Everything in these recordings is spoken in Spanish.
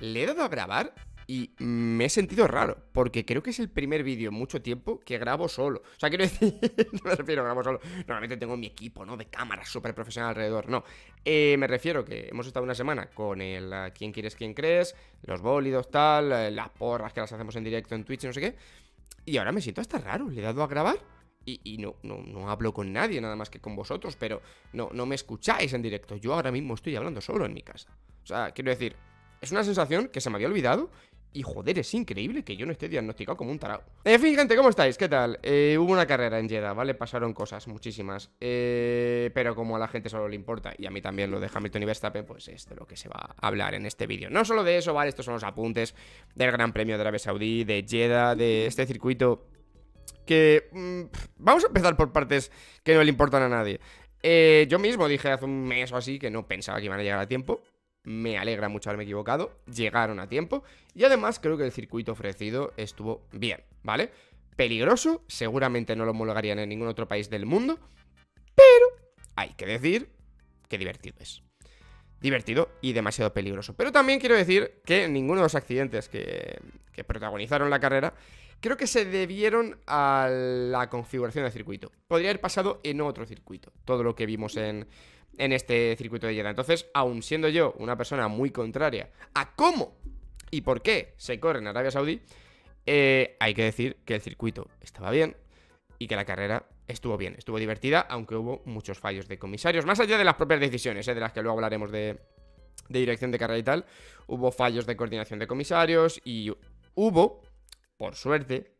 Le he dado a grabar y me he sentido raro, porque creo que es el primer vídeo en mucho tiempo que grabo solo. O sea, quiero decir, no me refiero a grabo solo. Normalmente tengo mi equipo, ¿no? De cámara súper profesional alrededor, no. Me refiero que hemos estado una semana con el quién quieres, quién crees, los bólidos, tal, las porras que las hacemos en directo en Twitch y no sé qué. Y ahora me siento hasta raro, le he dado a grabar y no hablo con nadie, nada más que con vosotros, pero no me escucháis en directo. Yo ahora mismo estoy hablando solo en mi casa. O sea, quiero decir, es una sensación que se me había olvidado. Y joder, es increíble que yo no esté diagnosticado como un tarao. En fin, gente, ¿cómo estáis? ¿Qué tal? Hubo una carrera en Jeddah, ¿vale? Pasaron cosas, muchísimas. Pero como a la gente solo le importa, y a mí también lo de Hamilton y Verstappen, pues es de lo que se va a hablar en este vídeo. No solo de eso, ¿vale? Estos son los apuntes del Gran Premio de Arabia Saudí, de Jeddah, de este circuito. Que... vamos a empezar por partes que no le importan a nadie. Yo mismo dije hace un mes o así que no pensaba que iban a llegar a tiempo. Me alegra mucho haberme equivocado, llegaron a tiempo y además creo que el circuito ofrecido estuvo bien, ¿vale? Peligroso, seguramente no lo homologarían en ningún otro país del mundo, pero hay que decir que divertido es. Divertido y demasiado peligroso. Pero también quiero decir que ninguno de los accidentes que protagonizaron la carrera creo que se debieron a la configuración del circuito. Podría haber pasado en otro circuito, todo lo que vimos en este circuito de Jeddah. Entonces, aun siendo yo una persona muy contraria a cómo y por qué se corre en Arabia Saudí, hay que decir que el circuito estaba bien y que la carrera estuvo bien, estuvo divertida, aunque hubo muchos fallos de comisarios. Más allá de las propias decisiones, de las que luego hablaremos de dirección de carrera y tal, hubo fallos de coordinación de comisarios y hubo... por suerte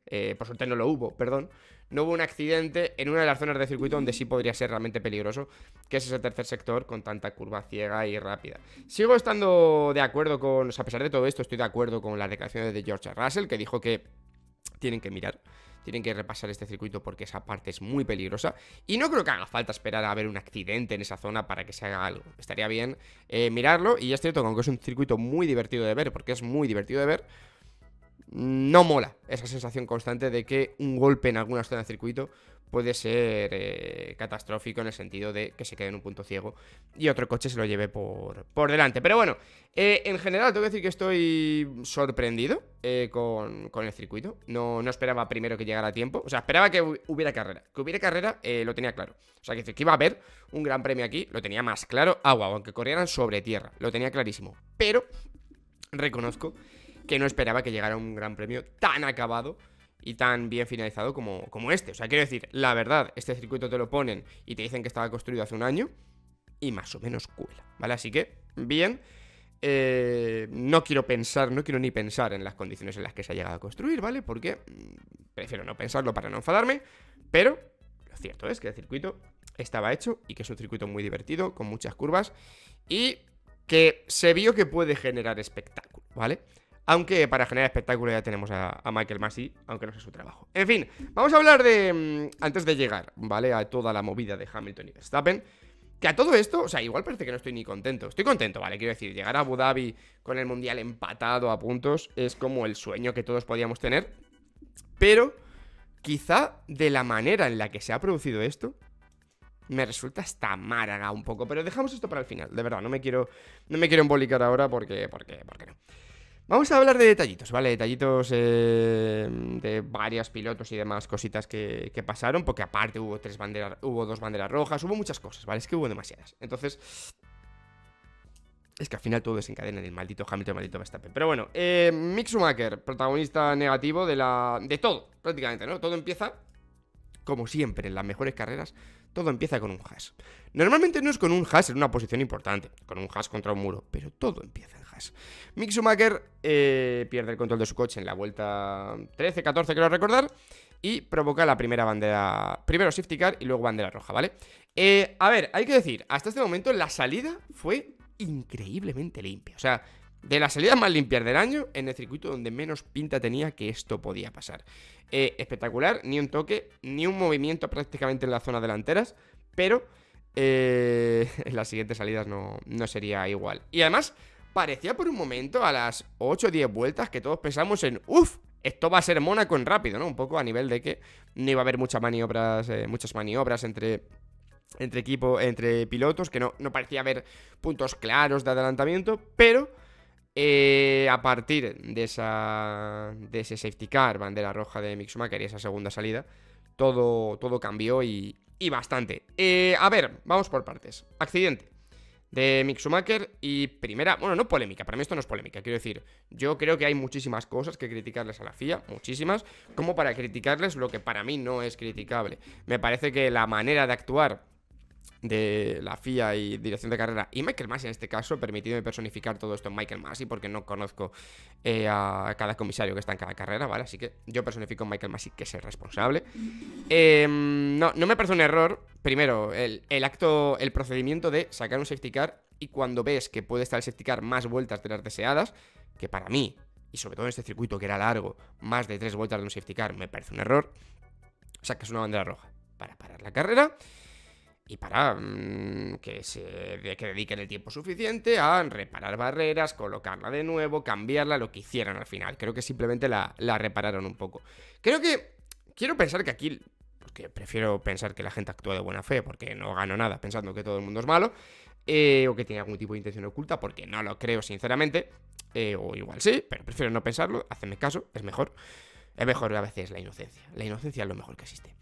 no lo hubo, perdón, no hubo un accidente en una de las zonas del circuito donde sí podría ser realmente peligroso, que es ese tercer sector con tanta curva ciega y rápida. Sigo estando de acuerdo con, o sea, a pesar de todo esto, estoy de acuerdo con las declaraciones de George Russell, que dijo que tienen que mirar, tienen que repasar este circuito porque esa parte es muy peligrosa y no creo que haga falta esperar a ver un accidente en esa zona para que se haga algo. Estaría bien mirarlo y es cierto que aunque es un circuito muy divertido de ver, porque es muy divertido de ver, no mola esa sensación constante de que un golpe en alguna zona del circuito puede ser catastrófico en el sentido de que se quede en un punto ciego y otro coche se lo lleve por delante. Pero bueno, en general tengo que decir que estoy sorprendido con el circuito. No esperaba primero que llegara a tiempo. O sea, esperaba que hubiera carrera. Que hubiera carrera lo tenía claro. O sea, que iba a haber un gran premio aquí lo tenía más claro. Agua, aunque corrieran sobre tierra. Lo tenía clarísimo. Pero reconozco que no esperaba que llegara un gran premio tan acabado y tan bien finalizado como este. O sea, quiero decir, la verdad, este circuito te lo ponen y te dicen que estaba construido hace un año y más o menos cuela, ¿vale? Así que, bien, no quiero ni pensar en las condiciones en las que se ha llegado a construir, ¿vale? Porque prefiero no pensarlo para no enfadarme, pero lo cierto es que el circuito estaba hecho y que es un circuito muy divertido, con muchas curvas y que se vio que puede generar espectáculo, ¿vale? Aunque para generar espectáculo ya tenemos a Michael Masi, aunque no sea su trabajo. En fin, vamos a hablar de... antes de llegar, ¿vale? A toda la movida de Hamilton y Verstappen. Que a todo esto, o sea, igual parece que no estoy ni contento. Estoy contento, ¿vale? Quiero decir, llegar a Abu Dhabi con el Mundial empatado a puntos es como el sueño que todos podíamos tener. Pero quizá de la manera en la que se ha producido esto me resulta hasta amarga un poco. Pero dejamos esto para el final, de verdad. No me quiero embolicar ahora porque no. Vamos a hablar de detallitos, ¿vale? Detallitos de varios pilotos y demás cositas que pasaron, porque aparte hubo dos banderas rojas, hubo muchas cosas, ¿vale? Es que hubo demasiadas. Entonces, es que al final todo desencadena en el maldito Hamilton, el maldito Verstappen. Pero bueno, Mick Schumacher, protagonista negativo de todo, prácticamente, ¿no? Todo empieza, como siempre, en las mejores carreras, todo empieza con un Haas. Normalmente no es con un Haas en una posición importante, con un Haas contra un muro, pero todo empieza en Haas. Mick Schumacher pierde el control de su coche en la vuelta 13, 14, creo recordar, y provoca la primera bandera, primero safety car y luego bandera roja, ¿vale? A ver, hay que decir, hasta este momento la salida fue increíblemente limpia, o sea, de las salidas más limpias del año en el circuito donde menos pinta tenía que esto podía pasar. Espectacular, ni un toque, ni un movimiento prácticamente en las zonas delanteras, pero en las siguientes salidas no sería igual. Y además, parecía por un momento a las 8 o 10 vueltas que todos pensamos en ¡uf! Esto va a ser Mónaco en rápido, ¿no? Un poco a nivel de que no iba a haber muchas maniobras entre pilotos, que no parecía haber puntos claros de adelantamiento, pero a partir de ese safety car, bandera roja de Mick Schumacher y esa segunda salida, todo cambió y bastante. A ver, vamos por partes. Accidente de Mick Schumacher y primera, bueno, no polémica, para mí esto no es polémica, quiero decir, yo creo que hay muchísimas cosas que criticarles a la FIA, muchísimas, como para criticarles lo que para mí no es criticable. Me parece que la manera de actuar de la FIA y dirección de carrera y Michael Masi en este caso, permitidme personificar todo esto en Michael Masi porque no conozco a cada comisario que está en cada carrera, ¿vale? Así que yo personifico a Michael Masi, que es el responsable. No me parece un error, primero, el procedimiento de sacar un safety car y cuando ves que puede estar el safety car más vueltas de las deseadas, que para mí, y sobre todo en este circuito que era largo, más de 3 vueltas de un safety car, me parece un error. Sacas una bandera roja para parar la carrera y para que dediquen el tiempo suficiente a reparar barreras, colocarla de nuevo, cambiarla, lo que hicieron al final. Creo que simplemente la repararon un poco. Creo que... Quiero pensar que aquí... Porque prefiero pensar que la gente actúa de buena fe, porque no gano nada pensando que todo el mundo es malo, o que tiene algún tipo de intención oculta, porque no lo creo sinceramente, o igual sí, pero prefiero no pensarlo. Hacedme caso, es mejor. Es mejor a veces la inocencia. La inocencia es lo mejor que existe.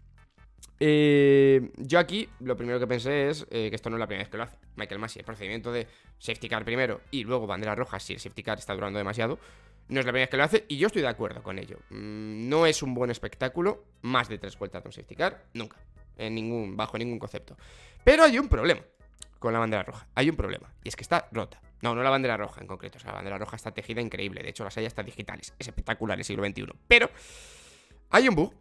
Yo aquí lo primero que pensé es que esto no es la primera vez que lo hace Michael Masi. El procedimiento de safety car primero y luego bandera roja si el safety car está durando demasiado, no es la primera vez que lo hace y yo estoy de acuerdo con ello. No es un buen espectáculo más de 3 vueltas de un safety car, nunca, bajo ningún concepto. Pero hay un problema con la bandera roja, hay un problema, y es que está rota. No la bandera roja en concreto, o sea, la bandera roja está tejida increíble, de hecho las hay hasta digitales, es espectacular el siglo XXI, pero hay un bug.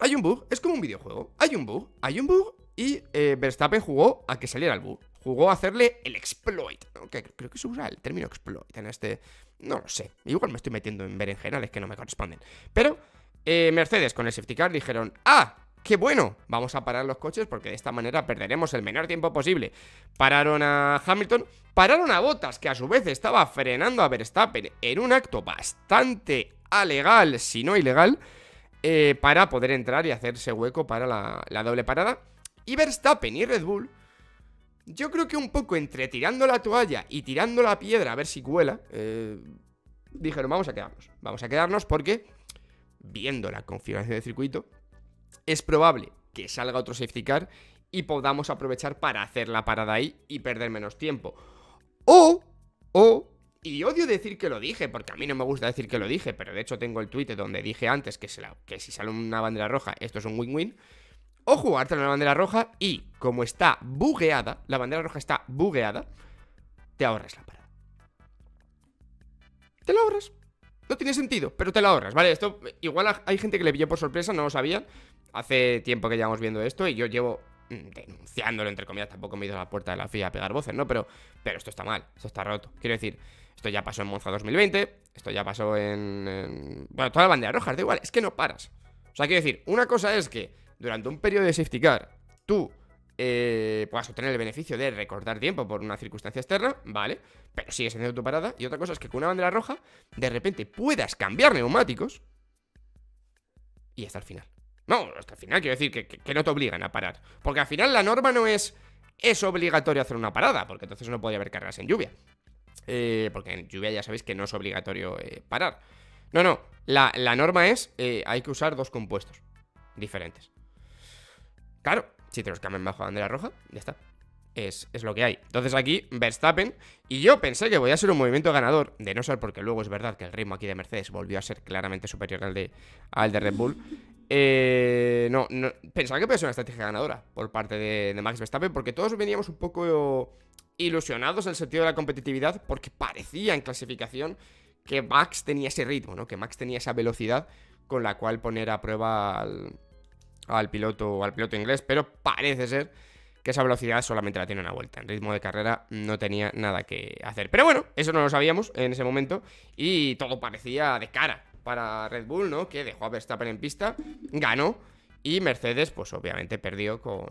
Hay un bug, es como un videojuego. Hay un bug y Verstappen jugó a que saliera el bug. Jugó a hacerle el exploit, ¿no? Que creo que se usa el término exploit en este... No lo sé, igual me estoy metiendo en berenjenales que no me corresponden. Pero Mercedes con el safety car dijeron: ¡ah, qué bueno! Vamos a parar los coches porque de esta manera perderemos el menor tiempo posible. Pararon a Hamilton, pararon a Bottas, que a su vez estaba frenando a Verstappen en un acto bastante alegal, si no ilegal, para poder entrar y hacerse hueco para la doble parada. Y Verstappen y Red Bull, yo creo que un poco entre tirando la toalla y tirando la piedra a ver si cuela, dijeron: vamos a quedarnos porque, viendo la configuración del circuito, es probable que salga otro safety car y podamos aprovechar para hacer la parada ahí y perder menos tiempo. Y odio decir que lo dije, porque a mí no me gusta decir que lo dije, pero de hecho tengo el tweet donde dije antes que si sale una bandera roja, esto es un win-win. O jugarte una bandera roja y, como está bugueada, la bandera roja está bugueada, te ahorras la parada. Te la ahorras. No tiene sentido, pero te la ahorras, ¿vale? Esto igual hay gente que le pilló por sorpresa, no lo sabían. Hace tiempo que llevamos viendo esto y yo llevo... denunciándolo, entre comillas, tampoco me he ido a la puerta de la FIA a pegar voces, ¿no? Pero esto está mal, esto está roto. Quiero decir, esto ya pasó en Monza 2020, esto ya pasó en... Bueno, toda la bandera roja, da igual, es que no paras. O sea, quiero decir, una cosa es que durante un periodo de safety car tú puedas obtener el beneficio de recortar tiempo por una circunstancia externa, ¿vale? Pero sigues haciendo tu parada. Y otra cosa es que con una bandera roja de repente puedas cambiar neumáticos y hasta el final. No, hasta el final, quiero decir que no te obligan a parar. Porque al final la norma no es... Es obligatorio hacer una parada, porque entonces no podía haber carreras en lluvia. Porque en lluvia ya sabéis que no es obligatorio parar. No, la norma es... hay que usar 2 compuestos diferentes. Claro, si te los cambian bajo bandera roja, ya está. Es lo que hay. Entonces aquí, Verstappen... Y yo pensé que voy a ser un movimiento ganador, de no ser porque luego es verdad que el ritmo aquí de Mercedes volvió a ser claramente superior al de Red Bull. No, pensaba que podía ser una estrategia ganadora por parte de Max Verstappen, porque todos veníamos un poco ilusionados en el sentido de la competitividad, porque parecía en clasificación que Max tenía ese ritmo, ¿no? Que Max tenía esa velocidad con la cual poner a prueba al piloto inglés, pero parece ser que esa velocidad solamente la tiene una vuelta. En ritmo de carrera no tenía nada que hacer. Pero bueno, eso no lo sabíamos en ese momento y todo parecía de cara para Red Bull, ¿no? Que dejó a Verstappen en pista, ganó, y Mercedes, pues obviamente perdió con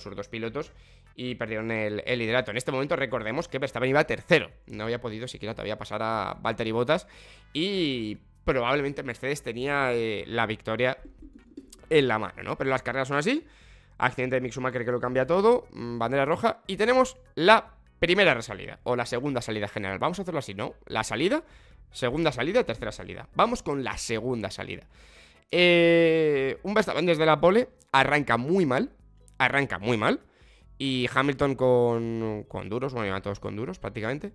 sus 2 pilotos y perdieron el liderato. En este momento recordemos que Verstappen iba 3º, no había podido siquiera todavía pasar a Valtteri Bottas y probablemente Mercedes tenía la victoria en la mano, ¿no? Pero las carreras son así, accidente de Mick Schumacher que lo cambia todo, bandera roja, y tenemos la primera resalida, o la segunda salida general, vamos a hacerlo así, ¿no? La salida Segunda salida, tercera salida. Vamos con la segunda salida. Un Verstappen desde la pole. Arranca muy mal. Y Hamilton con duros. Bueno, iban todos con duros prácticamente.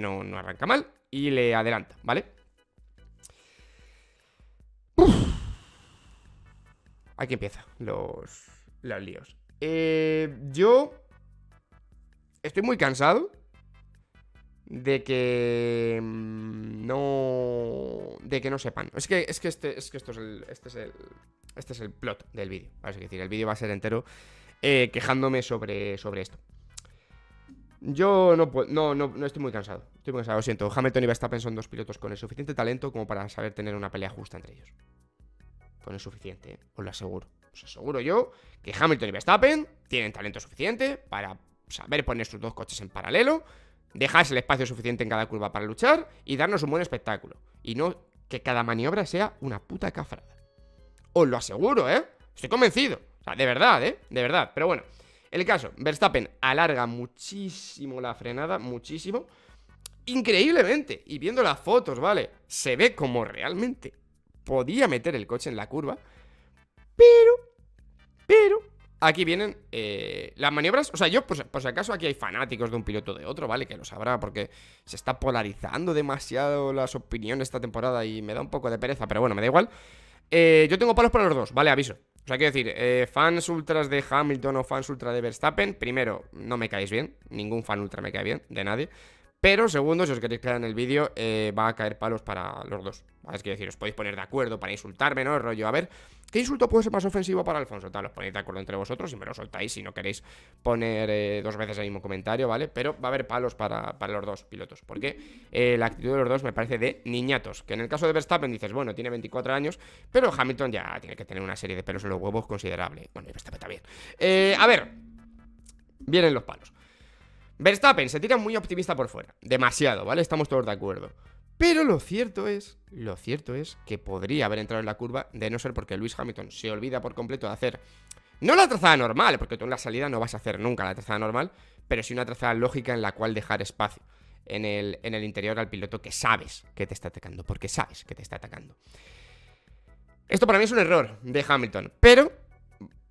No arranca mal. Y le adelanta, ¿vale? Uf. Aquí empiezan los líos. Yo estoy muy cansado de que no sepan. Este es el plot del vídeo. Es decir, el vídeo va a ser entero quejándome sobre esto. Yo no estoy muy cansado. Estoy muy cansado, lo siento. Hamilton y Verstappen son dos pilotos con el suficiente talento como para saber tener una pelea justa entre ellos. Con el suficiente, os lo aseguro. Os aseguro yo que Hamilton y Verstappen tienen talento suficiente para saber poner sus dos coches en paralelo, dejarse el espacio suficiente en cada curva para luchar y darnos un buen espectáculo. Y no que cada maniobra sea una puta cafrada. Os lo aseguro, ¿eh? Estoy convencido. O sea, de verdad, ¿eh? De verdad. Pero bueno, el caso, Verstappen alarga muchísimo la frenada, muchísimo. Increíblemente. Y viendo las fotos, ¿vale? Se ve como realmente podía meter el coche en la curva. Pero aquí vienen las maniobras. O sea, yo, por si acaso, aquí hay fanáticos de un piloto de otro, ¿vale? Que lo sabrá, porque se está polarizando demasiado las opiniones esta temporada y me da un poco de pereza, pero bueno, me da igual. Yo tengo palos para los dos, ¿vale? Aviso. O sea, quiero decir, fans ultras de Hamilton o fans ultra de Verstappen, primero, no me caéis bien. Ningún fan ultra me cae bien, de nadie. Pero, segundo, si os queréis quedar en el vídeo, va a caer palos para los dos. ¿Vale? Es que decir, os podéis poner de acuerdo para insultarme, ¿no? El rollo, a ver, ¿qué insulto puede ser más ofensivo para Alfonso? Tal, os ponéis de acuerdo entre vosotros y me lo soltáis si no queréis poner dos veces el mismo comentario, ¿vale? Pero va a haber palos para los dos pilotos, porque la actitud de los dos me parece de niñatos. Que en el caso de Verstappen dices, bueno, tiene 24 años, pero Hamilton ya tiene que tener una serie de pelos en los huevos considerable. Bueno, y Verstappen también. A ver, vienen los palos. Verstappen se tira muy optimista por fuera. Demasiado, ¿vale? Estamos todos de acuerdo. Pero lo cierto es que podría haber entrado en la curva de no ser porque Lewis Hamilton se olvida por completo de hacer, no la trazada normal, porque tú en la salida no vas a hacer nunca la trazada normal, pero sí una trazada lógica en la cual dejar espacio en el interior al piloto que sabes que te está atacando, porque sabes que te está atacando. Esto para mí es un error de Hamilton, pero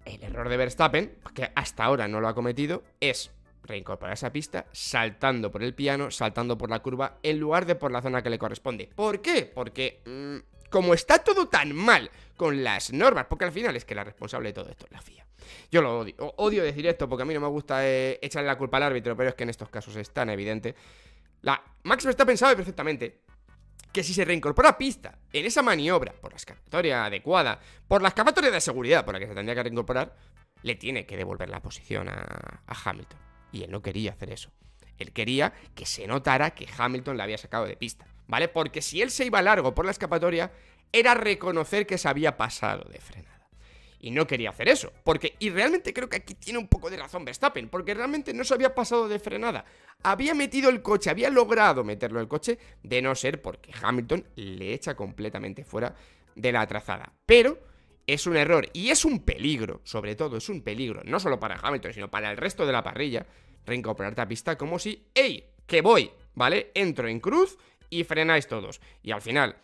el error de Verstappen, que hasta ahora no lo ha cometido, es reincorporar esa pista saltando por el piano, saltando por la curva, en lugar de por la zona que le corresponde. ¿Por qué? Porque como está todo tan mal con las normas, porque al final es que la responsable de todo esto es la FIA. Yo lo odio, odio decir esto porque a mí no me gusta echarle la culpa al árbitro, pero es que en estos casos es tan evidente. Max Verstappen sabe perfectamente que si se reincorpora pista en esa maniobra, por la escapatoria adecuada, por la escapatoria de seguridad por la que se tendría que reincorporar, le tiene que devolver la posición a Hamilton. Y él no quería hacer eso. Él quería que se notara que Hamilton le había sacado de pista, ¿vale? Porque si él se iba largo por la escapatoria, era reconocer que se había pasado de frenada. Y no quería hacer eso. Y realmente creo que aquí tiene un poco de razón Verstappen, porque realmente no se había pasado de frenada. Había metido el coche, había logrado meterlo el coche, de no ser porque Hamilton le echa completamente fuera de la trazada. Pero es un error y es un peligro, sobre todo es un peligro, no solo para Hamilton, sino para el resto de la parrilla, reincorporarte a pista como si, ¡ey! ¡Que voy! ¿Vale? Entro en cruz y frenáis todos. Y al final,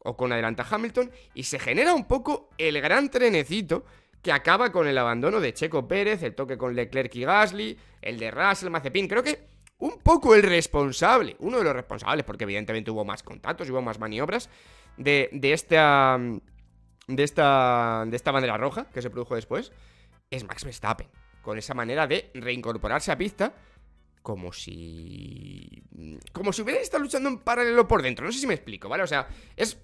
Ocon adelanta a Hamilton y se genera un poco el gran trenecito que acaba con el abandono de Checo Pérez, el toque con Leclerc y Gasly, el de Russell, Mazepin, creo que un poco el responsable, uno de los responsables, porque evidentemente hubo más contactos, hubo más maniobras de esta bandera roja que se produjo después, es Max Verstappen, con esa manera de reincorporarse a pista como si hubiera estado luchando en paralelo por dentro. No sé si me explico, ¿vale? O sea, es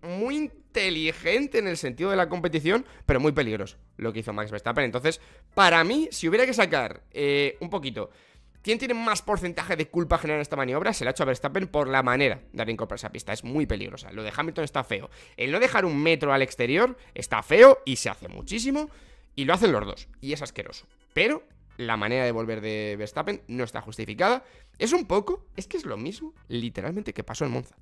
muy inteligente en el sentido de la competición, pero muy peligroso lo que hizo Max Verstappen. Entonces, para mí, si hubiera que sacar un poquito ¿quién tiene más porcentaje de culpa general en esta maniobra? Se la ha hecho a Verstappen por la manera de reincorporarse a pista. Es muy peligrosa. Lo de Hamilton está feo. El no dejar un metro al exterior está feo y se hace muchísimo. Y lo hacen los dos. Y es asqueroso. Pero la manera de volver de Verstappen no está justificada. Es un poco... Es que es lo mismo literalmente que pasó en Monza.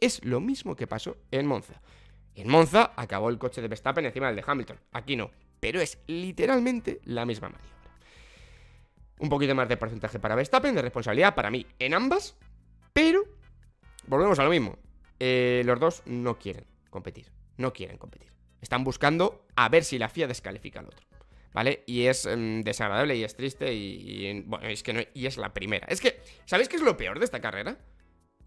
Es lo mismo que pasó en Monza. En Monza acabó el coche de Verstappen encima del de Hamilton. Aquí no. Pero es literalmente la misma maniobra. Un poquito más de porcentaje para Verstappen, de responsabilidad para mí en ambas, pero volvemos a lo mismo. Los dos no quieren competir. No quieren competir. Están buscando a ver si la FIA descalifica al otro, ¿vale? Y es desagradable y es triste y bueno, es que no, y es la primera. Es que, ¿sabéis qué es lo peor de esta carrera?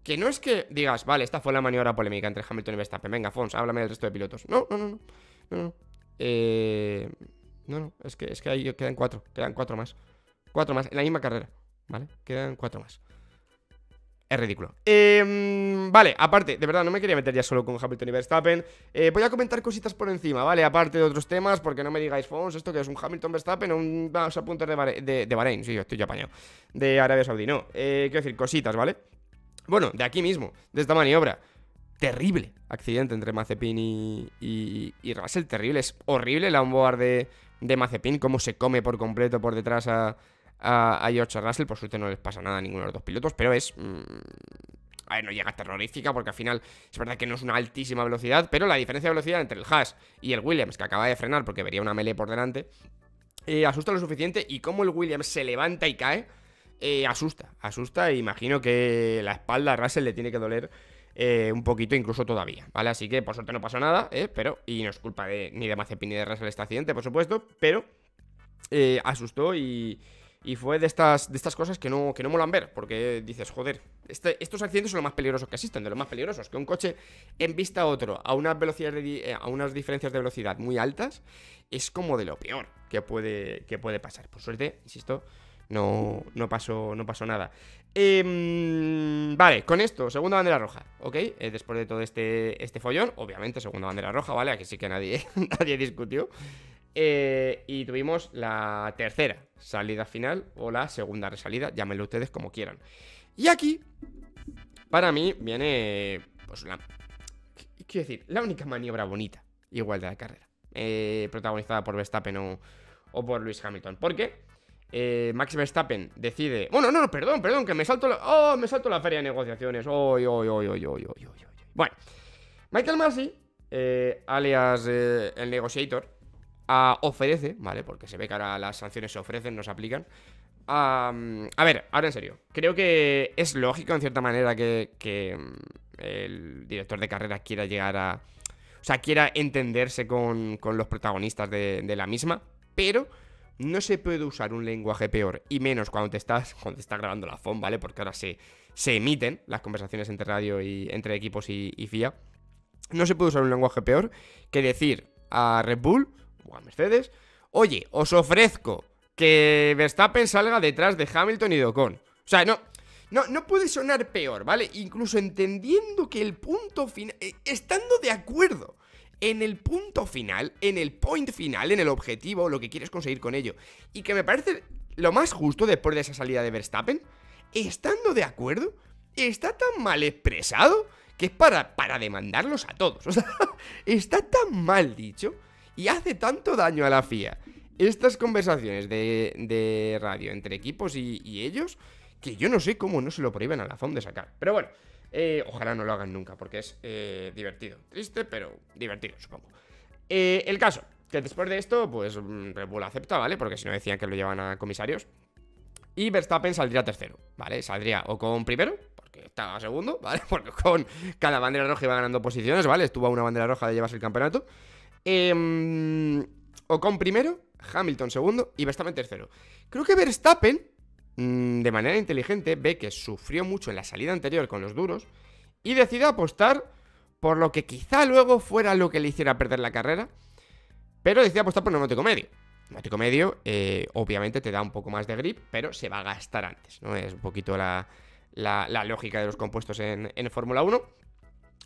Que no es que digas, vale, esta fue la maniobra polémica entre Hamilton y Verstappen. Venga, Fons, háblame del resto de pilotos. No, es que ahí quedan cuatro más. Cuatro más, en la misma carrera, ¿vale? Quedan cuatro más. Es ridículo. Vale, aparte, de verdad, no me quería meter ya solo con Hamilton y Verstappen. Voy a comentar cositas por encima, ¿vale? Aparte de otros temas, porque no me digáis, Fons, ¿esto que es un Hamilton-Verstappen o un vamos a puntos de Bahrein? Sí, yo estoy ya apañado. De Arabia Saudí, no. Quiero decir, cositas, ¿vale? Bueno, de aquí mismo, de esta maniobra. Terrible accidente entre Mazepin y Russell, terrible. Es horrible el onboard de Mazepin, cómo se come por completo por detrás a George Russell. Por suerte no les pasa nada a ninguno de los dos pilotos, pero es... a ver, no llega terrorífica porque al final es verdad que no es una altísima velocidad, pero la diferencia de velocidad entre el Haas y el Williams, que acaba de frenar porque vería una melee por delante, asusta lo suficiente, y como el Williams se levanta y cae, asusta, e imagino que la espalda a Russell le tiene que doler un poquito incluso todavía, ¿vale? Así que por suerte no pasó nada, pero... Y no es culpa ni de Mazepin ni de Russell este accidente, por supuesto, pero asustó y fue de estas cosas que no molan ver, porque dices, joder, estos accidentes son los más peligrosos que existen, de los más peligrosos, que un coche en vista a otro a unas velocidades a unas diferencias de velocidad muy altas es como de lo peor que puede pasar. Por suerte, insisto, no pasó nada. Vale, con esto, segunda bandera roja, ¿ok? Después de todo este follón, obviamente segunda bandera roja, ¿vale? Aquí sí que nadie discutió. Y tuvimos la tercera salida final o la segunda resalida, llámenlo ustedes como quieran. Y aquí, para mí, viene, pues, quiero decir, la única maniobra bonita, igual, de la carrera, protagonizada por Verstappen o por Lewis Hamilton. Porque Max Verstappen decide... Bueno, no, perdón, que me salto la feria de negociaciones. Bueno, Michael Masi, alias el Negotiator, ofrece, ¿vale? Porque se ve que ahora las sanciones se ofrecen, no se aplican. A ver, ahora en serio, creo que es lógico en cierta manera que el director de carrera quiera llegar a... O sea, quiera entenderse con los protagonistas de la misma, pero no se puede usar un lenguaje peor, y menos cuando te estás grabando la FOM, ¿vale? Porque ahora se emiten las conversaciones entre radio y entre equipos y FIA. No se puede usar un lenguaje peor que decir a Red Bull o a Mercedes: oye, os ofrezco que Verstappen salga detrás de Hamilton y de Ocon. O sea, no puede sonar peor, ¿vale? Incluso entendiendo que el punto final, estando de acuerdo en el punto final, en el point final, en el objetivo, lo que quieres conseguir con ello, y que me parece lo más justo después de esa salida de Verstappen, estando de acuerdo, está tan mal expresado que es para demandarlos a todos. O sea, está tan mal dicho y hace tanto daño a la FIA estas conversaciones de radio entre equipos y ellos, que yo no sé cómo no se lo prohíben a la FOM de sacar. Pero bueno, ojalá no lo hagan nunca, porque es divertido. Triste, pero divertido, supongo. El caso, que después de esto, pues Red Bull acepta, ¿vale? Porque si no decían que lo llevan a comisarios. Y Verstappen saldría tercero, ¿vale? Saldría Ocon primero, porque estaba segundo, ¿vale? Porque Ocon cada bandera roja iba ganando posiciones, ¿vale? Estuvo a una bandera roja de llevarse el campeonato. Ocon primero, Hamilton segundo y Verstappen tercero. Creo que Verstappen, de manera inteligente, ve que sufrió mucho en la salida anterior con los duros y decide apostar por lo que quizá luego fuera lo que le hiciera perder la carrera, pero decide apostar por neumático medio. Neumático medio, obviamente te da un poco más de grip, pero se va a gastar antes, ¿no? Es un poquito la lógica de los compuestos en Fórmula 1.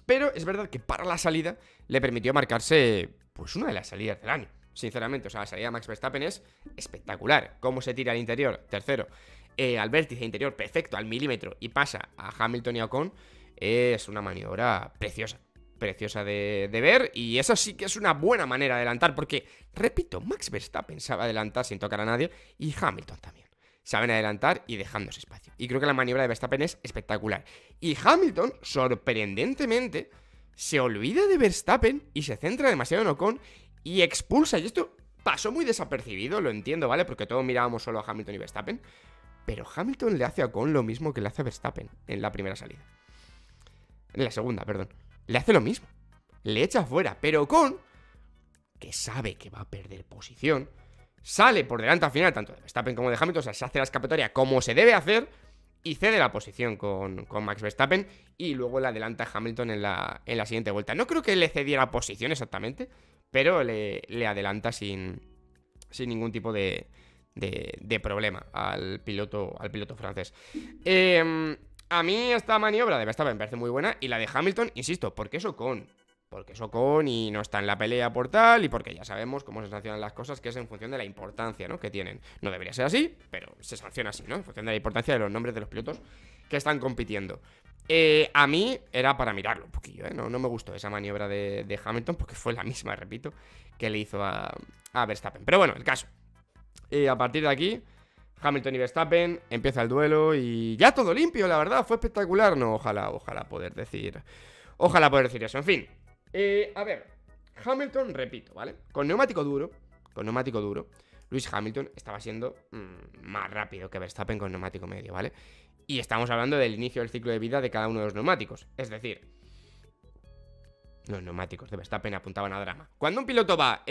Pero es verdad que para la salida le permitió marcarse, pues, una de las salidas del año, sinceramente. O sea, la salida de Max Verstappen es espectacular. Cómo se tira al interior, tercero, al vértice interior, perfecto, al milímetro, y pasa a Hamilton y a Ocon. Es una maniobra preciosa, preciosa de ver, y eso sí que es una buena manera de adelantar, porque, repito, Max Verstappen sabe adelantar sin tocar a nadie, y Hamilton también. Saben adelantar y dejándose espacio. Y creo que la maniobra de Verstappen es espectacular. Y Hamilton, sorprendentemente, se olvida de Verstappen y se centra demasiado en Ocon y expulsa. Y esto pasó muy desapercibido, lo entiendo, ¿vale? Porque todos mirábamos solo a Hamilton y Verstappen. Pero Hamilton le hace a Ocon lo mismo que le hace a Verstappen en la primera salida. En la segunda, perdón. Le hace lo mismo. Le echa fuera. Pero Ocon, que sabe que va a perder posición, sale por delante al final, tanto de Verstappen como de Hamilton. O sea, se hace la escapatoria como se debe hacer y cede la posición con Max Verstappen. Y luego le adelanta Hamilton en la siguiente vuelta. No creo que le cediera posición exactamente, pero le adelanta sin ningún tipo de problema al piloto francés. A mí esta maniobra de Verstappen me parece muy buena. Y la de Hamilton, insisto, porque es Ocon y no está en la pelea por tal, y porque ya sabemos cómo se sancionan las cosas, que es en función de la importancia, ¿no?, que tienen. No debería ser así, pero se sanciona así, ¿no?, en función de la importancia de los nombres de los pilotos que están compitiendo. A mí era para mirarlo un poquillo, ¿eh? No me gustó esa maniobra de Hamilton, porque fue la misma, repito, que le hizo a Verstappen. Pero bueno, el caso. A partir de aquí, Hamilton y Verstappen, empieza el duelo y ya todo limpio, la verdad, fue espectacular. No, ojalá poder decir eso, en fin. A ver, Hamilton, repito, ¿vale? Con neumático duro, Lewis Hamilton estaba siendo más rápido que Verstappen con neumático medio, ¿vale? Y estamos hablando del inicio del ciclo de vida de cada uno de los neumáticos. Es decir, los neumáticos de Verstappen apuntaban a drama. Cuando un piloto va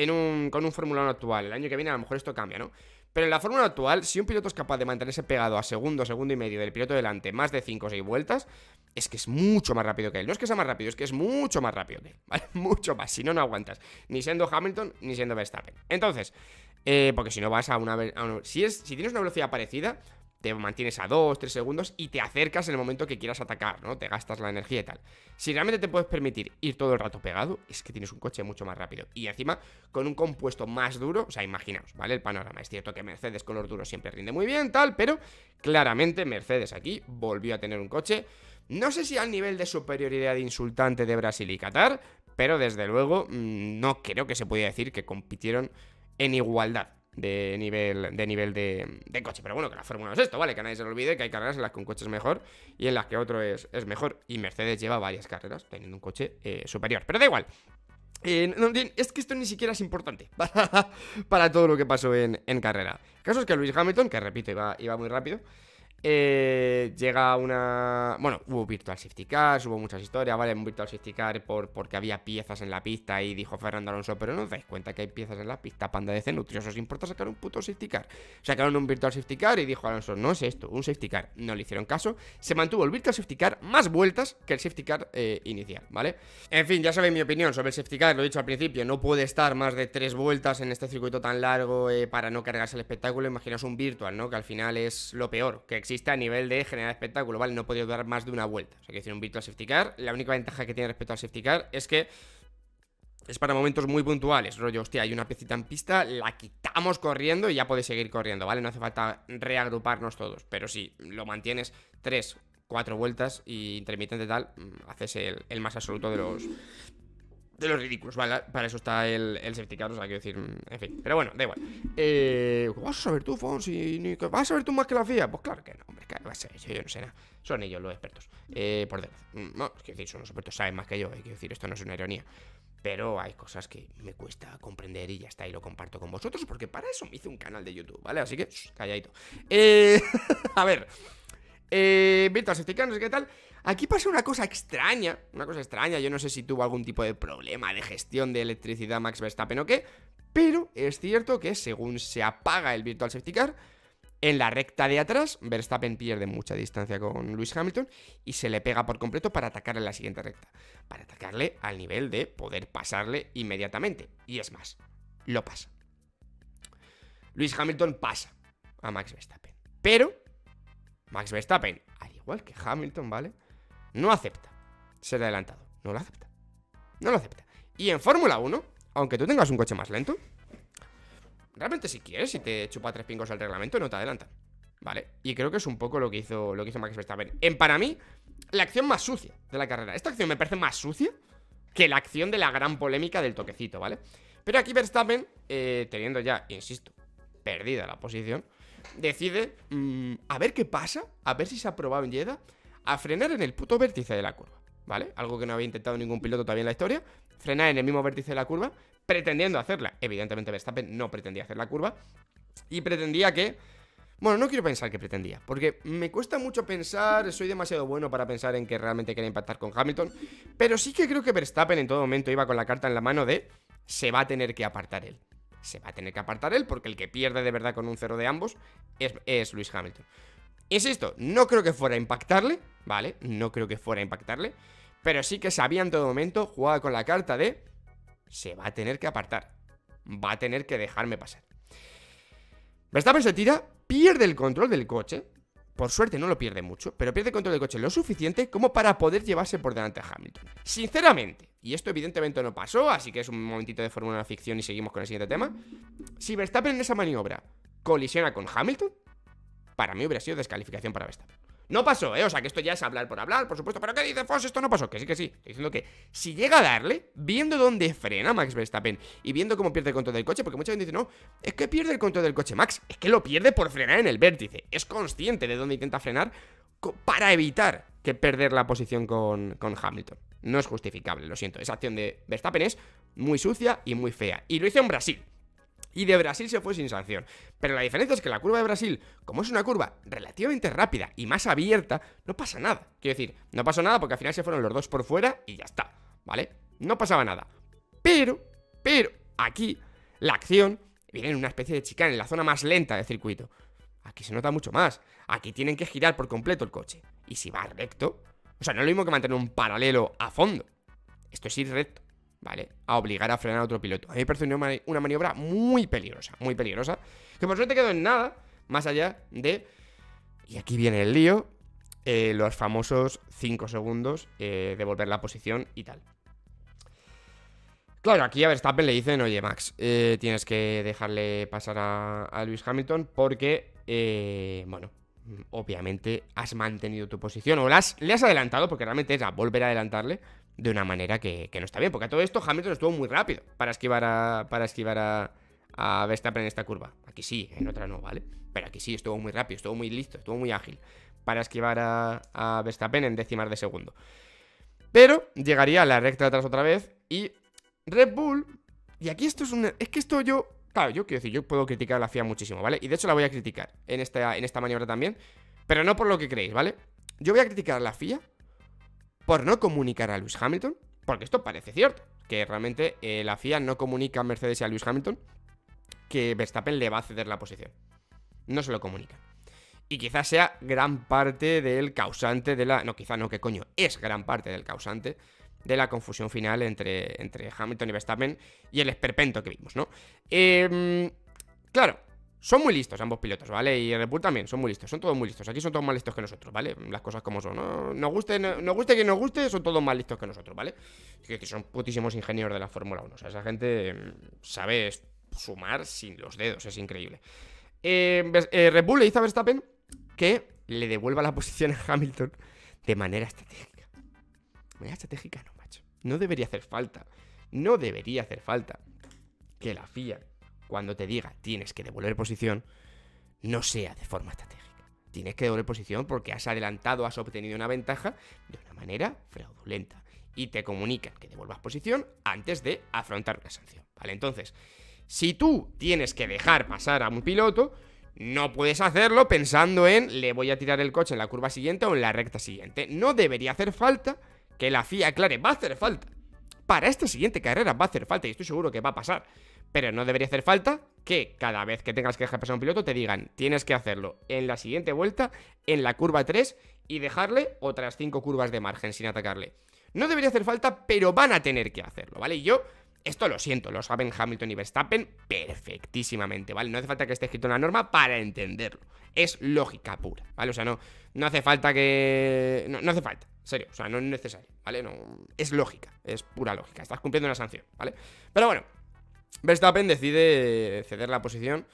con un Fórmula 1 actual, el año que viene a lo mejor esto cambia, ¿no? Pero en la Fórmula actual, si un piloto es capaz de mantenerse pegado a segundo, segundo y medio del piloto delante más de 5 o 6 vueltas, es que es mucho más rápido que él. No es que sea más rápido, es que es mucho más rápido que él, ¿vale? Mucho más, si no, no aguantas. Ni siendo Hamilton, ni siendo Verstappen. Entonces, porque si no vas si tienes una velocidad parecida, te mantienes a 2, 3 segundos y te acercas en el momento que quieras atacar, ¿no? Te gastas la energía y tal. Si realmente te puedes permitir ir todo el rato pegado, es que tienes un coche mucho más rápido. Y encima, con un compuesto más duro, o sea, imaginaos, ¿vale? El panorama. Es cierto que Mercedes con los duros siempre rinde muy bien, tal, pero claramente Mercedes aquí volvió a tener un coche, no sé si al nivel de superioridad insultante de Brasil y Qatar, pero desde luego no creo que se pudiera decir que compitieron en igualdad de nivel de coche. Pero bueno, que la Fórmula 1 es esto, ¿vale? Que nadie se lo olvide que hay carreras en las que un coche es mejor y en las que otro es mejor. Y Mercedes lleva varias carreras teniendo un coche superior. Pero da igual. Es que esto ni siquiera es importante para todo lo que pasó en carrera. El caso es que Lewis Hamilton, que repito, iba muy rápido, llega una... Bueno, hubo virtual safety cars, hubo muchas historias, ¿vale? Un virtual safety car porque había piezas en la pista y dijo Fernando Alonso, pero no os dais cuenta que hay piezas en la pista, panda de cenutrios, ¿os importa sacar un puto safety car? Sacaron un virtual safety car y dijo Alonso, no es esto, un safety car. No le hicieron caso, se mantuvo el virtual safety car más vueltas que el safety car inicial, ¿vale? En fin, ya sabéis mi opinión sobre el safety car, lo he dicho al principio, no puede estar más de 3 vueltas en este circuito tan largo para no cargarse el espectáculo. Imaginaos un virtual, ¿no? Que al final es lo peor que existe a nivel de generar espectáculo, ¿vale? No podía durar más de una vuelta. O sea, que decir, un virtual safety car, la única ventaja que tiene respecto al safety car es que es para momentos muy puntuales, rollo, hostia, hay una piecita en pista, la quitamos corriendo y ya podéis seguir corriendo, ¿vale? No hace falta reagruparnos todos, pero si lo mantienes 3, 4 vueltas y intermitente tal, haces el más absoluto de los ridículos, ¿vale? Para eso está el safety car, o sea, quiero decir, en fin. Pero bueno, da igual. ¿Vas a saber tú, Fonsi? ¿Vas a saber tú más que la FIA? Pues claro que no, hombre, claro, vas a saber, yo no sé nada. Son ellos los expertos, por desgracia. No, es que decir, son los expertos, saben más que yo, quiero decir, esto no es una ironía. Pero hay cosas que me cuesta comprender y ya está, y lo comparto con vosotros, porque para eso me hice un canal de YouTube, ¿vale? Así que, calladito. A ver... virtual safety car, no sé qué tal. Aquí pasa una cosa extraña. Yo no sé si tuvo algún tipo de problema de gestión de electricidad Max Verstappen o qué, pero es cierto que según se apaga el virtual safety car, en la recta de atrás Verstappen pierde mucha distancia con Lewis Hamilton y se le pega por completo para atacarle en la siguiente recta, para atacarle al nivel de poder pasarle inmediatamente. Y es más, lo pasa. Lewis Hamilton pasa a Max Verstappen, pero Max Verstappen, al igual que Hamilton, ¿vale?, no acepta ser adelantado. No lo acepta. Y en Fórmula 1, aunque tú tengas un coche más lento, realmente si quieres, si te chupa 3 pingos al reglamento, no te adelantan, ¿vale? Y creo que es un poco lo que hizo Max Verstappen. Para mí, la acción más sucia de la carrera. Esta acción me parece más sucia que la acción de la gran polémica del toquecito, ¿vale? Pero aquí Verstappen, teniendo ya, insisto, perdida la posición, decide, a ver qué pasa, a ver si se ha probado en Jeddah, a frenar en el puto vértice de la curva, ¿vale? Algo que no había intentado ningún piloto todavía en la historia, frenar en el mismo vértice de la curva, pretendiendo hacerla. Evidentemente Verstappen no pretendía hacer la curva y pretendía que, Bueno, no quiero pensar qué pretendía, porque me cuesta mucho pensar, soy demasiado bueno para pensar en que realmente quería impactar con Hamilton, pero sí que creo que Verstappen en todo momento iba con la carta en la mano de se va a tener que apartar él. Se va a tener que apartar él porque el que pierde de verdad con un cero de ambos es Lewis Hamilton. Insisto, no creo que fuera a impactarle, ¿vale? No creo que fuera a impactarle, pero sí que sabía en todo momento, jugaba con la carta de se va a tener que apartar, va a tener que dejarme pasar. Verstappen se tira, pierde el control del coche, por suerte no lo pierde mucho, pero pierde el control del coche lo suficiente como para poder llevarse por delante a Hamilton. Sinceramente, y esto evidentemente no pasó, así que es un momentito de Fórmula Ficción y seguimos con el siguiente tema, si Verstappen en esa maniobra colisiona con Hamilton, para mí hubiera sido descalificación para Verstappen. No pasó, ¿eh? O sea, que esto ya es hablar, por supuesto. ¿Pero qué dice Foss? Esto no pasó. Que sí, que sí. Estoy diciendo que si llega a darle, viendo dónde frena Max Verstappen y viendo cómo pierde el control del coche, porque mucha gente dice, no, es que pierde el control del coche Max. Es que lo pierde por frenar en el vértice. Es consciente de dónde intenta frenar para evitar que perder la posición con Hamilton. No es justificable, lo siento. Esa acción de Verstappen es muy sucia y muy fea. Y lo hizo en Brasil. Y de Brasil se fue sin sanción. Pero la diferencia es que la curva de Brasil, como es una curva relativamente rápida y más abierta, no pasa nada. Quiero decir, no pasó nada porque al final se fueron los dos por fuera y ya está, ¿vale? No pasaba nada. Pero, aquí la acción viene en una especie de chicana, en la zona más lenta del circuito. Aquí se nota mucho más. Aquí tienen que girar por completo el coche. Y si va recto, o sea, no es lo mismo que mantener un paralelo a fondo. Esto es ir recto, ¿vale? A obligar a frenar a otro piloto. A mí me pareció una maniobra muy peligrosa, muy peligrosa, que por suerte quedó en nada, más allá de... Y aquí viene el lío, los famosos 5 segundos, devolver la posición y tal. Claro, aquí a Verstappen le dicen, oye Max, tienes que dejarle pasar a Lewis Hamilton porque, bueno, obviamente has mantenido tu posición o le has adelantado, porque realmente era volver a adelantarle de una manera que no está bien, porque a todo esto Hamilton estuvo muy rápido para esquivar a Verstappen en esta curva. Aquí sí, en otra no, ¿vale? Pero aquí sí, estuvo muy rápido, estuvo muy listo, estuvo muy ágil para esquivar a Verstappen en décimas de segundo. Pero llegaría a la recta de atrás otra vez y Red Bull, y aquí esto es una... Es que esto yo... Claro, yo quiero decir, yo puedo criticar a la FIA muchísimo, ¿vale? Y de hecho la voy a criticar en esta maniobra también, pero no por lo que creéis, ¿vale? Yo voy a criticar a la FIA por no comunicar a Lewis Hamilton, porque esto parece cierto, que realmente la FIA no comunica a Mercedes y a Lewis Hamilton que Verstappen le va a ceder la posición. No se lo comunica. Y quizás sea gran parte del causante de la... No, quizás no, que coño, es gran parte del causante de la confusión final entre Hamilton y Verstappen y el esperpento que vimos, ¿no? Claro, son muy listos ambos pilotos, ¿vale? Y Red Bull también, son muy listos, son todos muy listos. Aquí son todos más listos que nosotros, ¿vale? Las cosas como son, ¿no? Nos guste que nos guste, son todos más listos que nosotros, ¿vale? Que son putísimos ingenieros de la Fórmula 1. O sea, esa gente sabe sumar sin los dedos, es increíble. Red Bull le dice a Verstappen que le devuelva la posición a Hamilton de manera estratégica. Manera estratégica no, macho. No debería hacer falta. No debería hacer falta que la FIA, cuando te diga tienes que devolver posición, no sea de forma estratégica. Tienes que devolver posición porque has adelantado, has obtenido una ventaja de una manera fraudulenta. Y te comunican que devuelvas posición antes de afrontar una sanción, ¿vale? Entonces, si tú tienes que dejar pasar a un piloto, no puedes hacerlo pensando en le voy a tirar el coche en la curva siguiente o en la recta siguiente. No debería hacer falta que la FIA aclare, va a hacer falta. Para esta siguiente carrera va a hacer falta y estoy seguro que va a pasar. Pero no debería hacer falta que cada vez que tengas que dejar pasar a un piloto te digan tienes que hacerlo en la siguiente vuelta, en la curva 3 y dejarle otras 5 curvas de margen sin atacarle. No debería hacer falta, pero van a tener que hacerlo, ¿vale? Y yo, esto lo siento, lo saben Hamilton y Verstappen perfectísimamente, ¿vale? No hace falta que esté escrito en la norma para entenderlo. Es lógica pura, ¿vale? O sea, no hace falta que... No hace falta, en serio, o sea, no es necesario, ¿vale? No, es lógica, es pura lógica, estás cumpliendo una sanción, ¿vale? Pero bueno, Verstappen decide ceder la posición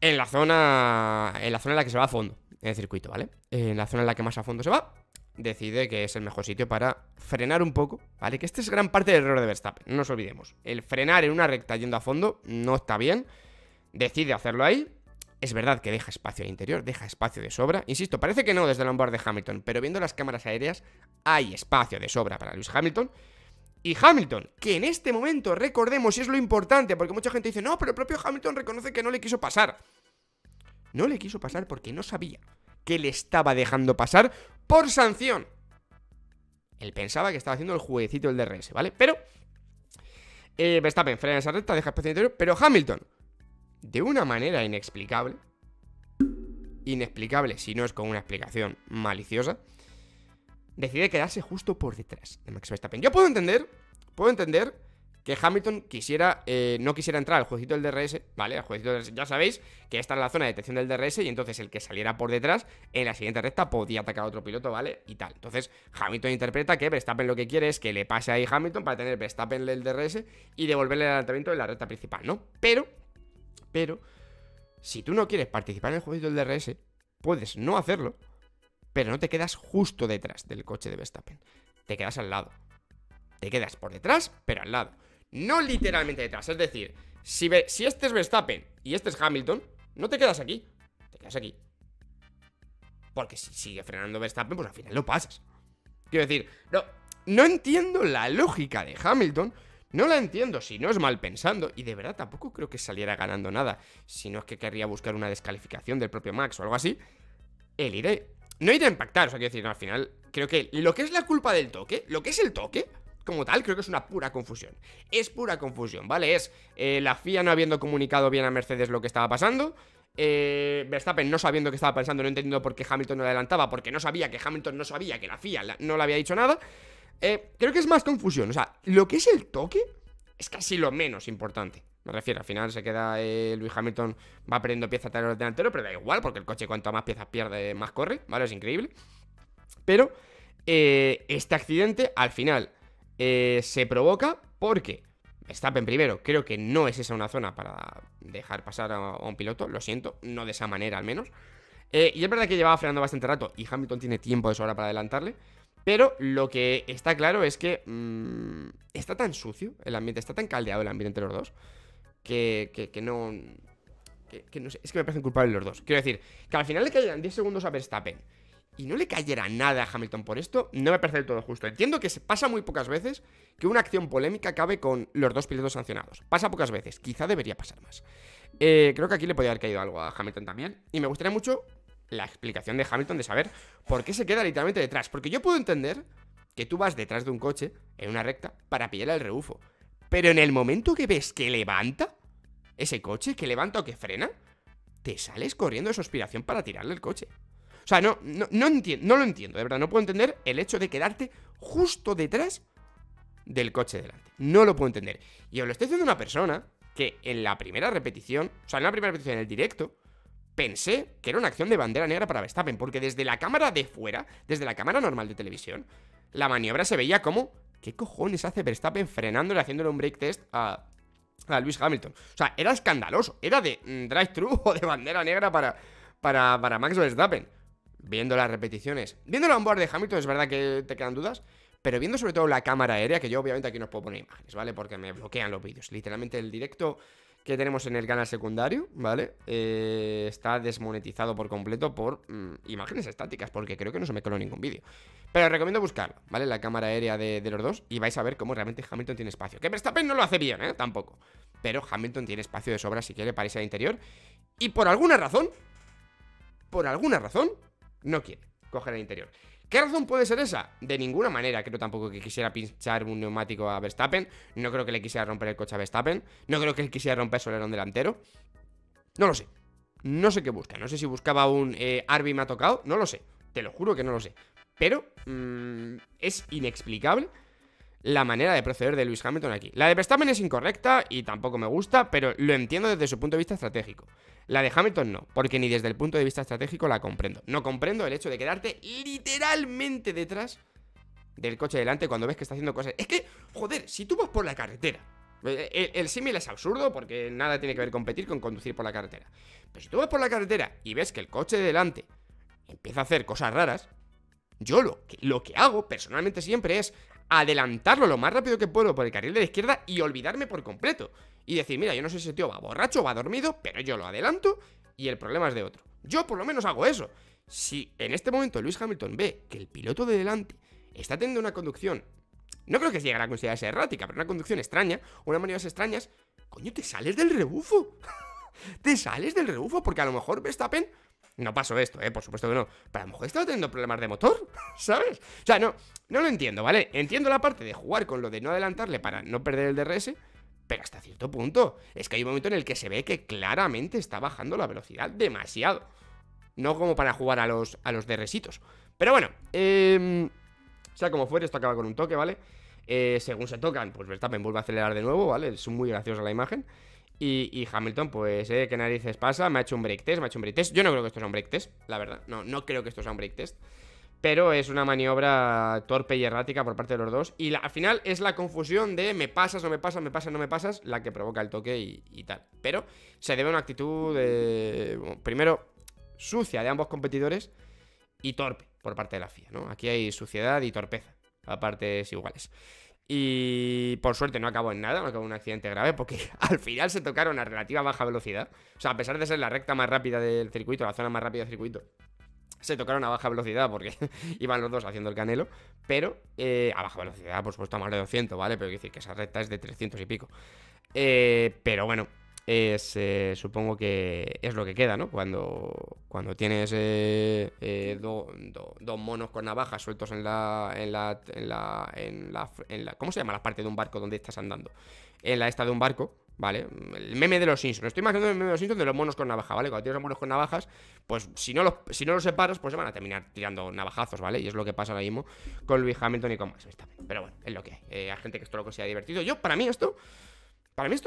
en la zona... En la zona en la que se va a fondo, en el circuito, ¿vale? En la zona en la que más a fondo se va... Decide que es el mejor sitio para frenar un poco, ¿vale? Que este es gran parte del error de Verstappen, no nos olvidemos. El frenar en una recta yendo a fondo no está bien. Decide hacerlo ahí. Es verdad que deja espacio al interior, deja espacio de sobra. Insisto, parece que no desde el onboard de Hamilton, pero viendo las cámaras aéreas hay espacio de sobra para Lewis Hamilton. Y Hamilton, que en este momento, recordemos, y es lo importante, porque mucha gente dice, no, pero el propio Hamilton reconoce que no le quiso pasar. no le quiso pasar porque no sabía que le estaba dejando pasar por sanción. Él pensaba que estaba haciendo el jueguecito del DRS, ¿vale? Pero Verstappen frena esa recta, deja espacio interior, pero Hamilton, de una manera inexplicable, si no es con una explicación maliciosa, decide quedarse justo por detrás de Max Verstappen. Yo puedo entender que Hamilton quisiera, no quisiera entrar al jueguito del DRS, ¿vale? Al jueguito del DRS, ya sabéis que esta es la zona de detección del DRS y entonces el que saliera por detrás en la siguiente recta podía atacar a otro piloto, ¿vale? Y tal. Entonces Hamilton interpreta que Verstappen lo que quiere es que le pase ahí Hamilton para tener Verstappen el DRS y devolverle el adelantamiento en la recta principal, ¿no? Pero, si tú no quieres participar en el jueguito del DRS, puedes no hacerlo, pero no te quedas justo detrás del coche de Verstappen. Te quedas al lado. Te quedas por detrás, pero al lado. No literalmente detrás, es decir, si este es Verstappen y este es Hamilton, no te quedas aquí, te quedas aquí. Porque si sigue frenando Verstappen, pues al final lo pasas. Quiero decir, no entiendo la lógica de Hamilton, no la entiendo, si no es mal pensando, y de verdad tampoco creo que saliera ganando nada, si no es que querría buscar una descalificación del propio Max o algo así, no iré a impactar, o sea, quiero decir, no, al final, creo que lo que es la culpa del toque, lo que es el toque como tal, creo que es una pura confusión. Es pura confusión, ¿vale? Es la FIA no habiendo comunicado bien a Mercedes lo que estaba pasando, Verstappen no sabiendo qué estaba pensando, no entendiendo por qué Hamilton no adelantaba, porque no sabía que Hamilton no sabía que la FIA no le había dicho nada. Creo que es más confusión. O sea, lo que es el toque es casi lo menos importante. Me refiero, al final se queda Lewis Hamilton, va perdiendo piezas delantero, pero da igual, porque el coche cuanto más piezas pierde, más corre, ¿vale? Es increíble. Pero este accidente, al final, se provoca porque Verstappen primero, creo que no es esa una zona para dejar pasar a un piloto, lo siento, no de esa manera al menos, y es verdad que llevaba frenando bastante rato y Hamilton tiene tiempo de sobra para adelantarle, pero lo que está claro es que está tan sucio el ambiente, está tan caldeado el ambiente entre los dos que no sé, es que me parecen culpables los dos. Quiero decir, que al final le cayeran 10 segundos a Verstappen y no le cayera nada a Hamilton por esto, no me parece del todo justo. Entiendo que se pasa muy pocas veces que una acción polémica acabe con los dos pilotos sancionados. Pasa pocas veces, quizá debería pasar más. Creo que aquí le podría haber caído algo a Hamilton también. Y me gustaría mucho la explicación de Hamilton de saber por qué se queda literalmente detrás. Porque yo puedo entender que tú vas detrás de un coche en una recta para pillar el rebufo. Pero en el momento que ves que levanta ese coche, que levanta o que frena, te sales corriendo de suspiración para tirarle el coche. O sea, no lo entiendo, de verdad, no puedo entender el hecho de quedarte justo detrás del coche delante. No lo puedo entender. Y os lo estoy diciendo una persona que en la primera repetición, en el directo, pensé que era una acción de bandera negra para Verstappen, porque desde la cámara de fuera, desde la cámara normal de televisión, la maniobra se veía como, ¿qué cojones hace Verstappen frenándole, haciéndole un break test a Lewis Hamilton? O sea, era escandaloso, era de drive-thru o de bandera negra para Max Verstappen. Viendo las repeticiones, viendo la onboard de Hamilton, es verdad que te quedan dudas, pero viendo sobre todo la cámara aérea, que yo obviamente aquí no os puedo poner imágenes, ¿vale? Porque me bloquean los vídeos. Literalmente el directo que tenemos en el canal secundario, ¿vale? Está desmonetizado por completo por imágenes estáticas, porque creo que no se me coló ningún vídeo. Pero os recomiendo buscarlo, ¿vale? La cámara aérea de los dos, y vais a ver cómo realmente Hamilton tiene espacio. Que Verstappen no lo hace bien, ¿eh? Tampoco. Pero Hamilton tiene espacio de sobra si quiere para irse al interior. Y por alguna razón, no quiere coger el interior. ¿Qué razón puede ser esa? De ninguna manera. Creo tampoco que quisiera pinchar un neumático a Verstappen. No creo que le quisiera romper el coche a Verstappen. No creo que él quisiera romper su alerón delantero. No lo sé. No sé qué busca. No sé si buscaba un Arby me ha tocado. No lo sé. Te lo juro que no lo sé. Pero es inexplicable la manera de proceder de Lewis Hamilton aquí. La de Verstappen es incorrecta y tampoco me gusta, pero lo entiendo desde su punto de vista estratégico. La de Hamilton no, porque ni desde el punto de vista estratégico la comprendo. No comprendo el hecho de quedarte literalmente detrás del coche delante cuando ves que está haciendo cosas. Es que, joder, si tú vas por la carretera, el símil es absurdo porque nada tiene que ver competir con conducir por la carretera. Pero si tú vas por la carretera y ves que el coche delante empieza a hacer cosas raras, yo lo que hago personalmente siempre es adelantarlo lo más rápido que puedo por el carril de la izquierda y olvidarme por completo. Y decir, mira, yo no sé si ese tío va borracho, va dormido, pero yo lo adelanto y el problema es de otro. Yo por lo menos hago eso. Si en este momento Lewis Hamilton ve que el piloto de delante está teniendo una conducción, no creo que se llegara a considerarse errática, pero una conducción extraña, unas maniobras extrañas, coño, te sales del rebufo. te sales del rebufo, porque a lo mejor Verstappen... No pasó esto, por supuesto que no. Pero a lo mejor estaba teniendo problemas de motor, ¿sabes? O sea, no lo entiendo, ¿vale? Entiendo la parte de jugar con lo de no adelantarle para no perder el DRS, pero hasta cierto punto. Es que hay un momento en el que se ve que claramente está bajando la velocidad demasiado. No como para jugar a los DRSitos. Pero bueno, o sea, como fuere, esto acaba con un toque, ¿vale? Según se tocan, pues Verstappen vuelve a acelerar de nuevo, ¿vale? Es muy graciosa la imagen. Y Hamilton, pues, ¿qué narices pasa? Me ha hecho un break test, Yo no creo que esto sea un break test, la verdad. No creo que esto sea un break test. Pero es una maniobra torpe y errática por parte de los dos. Y al final es la confusión de me pasas, no me pasas, me pasas, no me pasas, la que provoca el toque y tal. Pero se debe a una actitud, primero, sucia de ambos competidores y torpe por parte de la FIA, ¿no? Aquí hay suciedad y torpeza a partes iguales. Y por suerte no acabó en nada, no acabó en un accidente grave, porque al final se tocaron a relativa baja velocidad. O sea, a pesar de ser la recta más rápida del circuito, la zona más rápida del circuito, se tocaron a baja velocidad porque iban los dos haciendo el canelo. Pero a baja velocidad, por supuesto, a más de 200, ¿vale? Pero hay que decir que esa recta es de 300 y pico. Pero bueno, supongo que es lo que queda, ¿no? Cuando tienes dos monos con navajas sueltos en la ¿cómo se llama la parte de un barco donde estás andando? En la esta de un barco, ¿vale? El meme de los Simpsons. Estoy imaginando el meme de los Simpsons de los monos con navaja, ¿vale? Cuando tienes los monos con navajas, pues si no los separas, pues se van a terminar tirando navajazos, ¿vale? Y es lo que pasa ahora mismo con Lewis Hamilton y con Max Verstappen. Pero bueno, es lo que hay. Hay gente que esto lo considera divertido. Para mí esto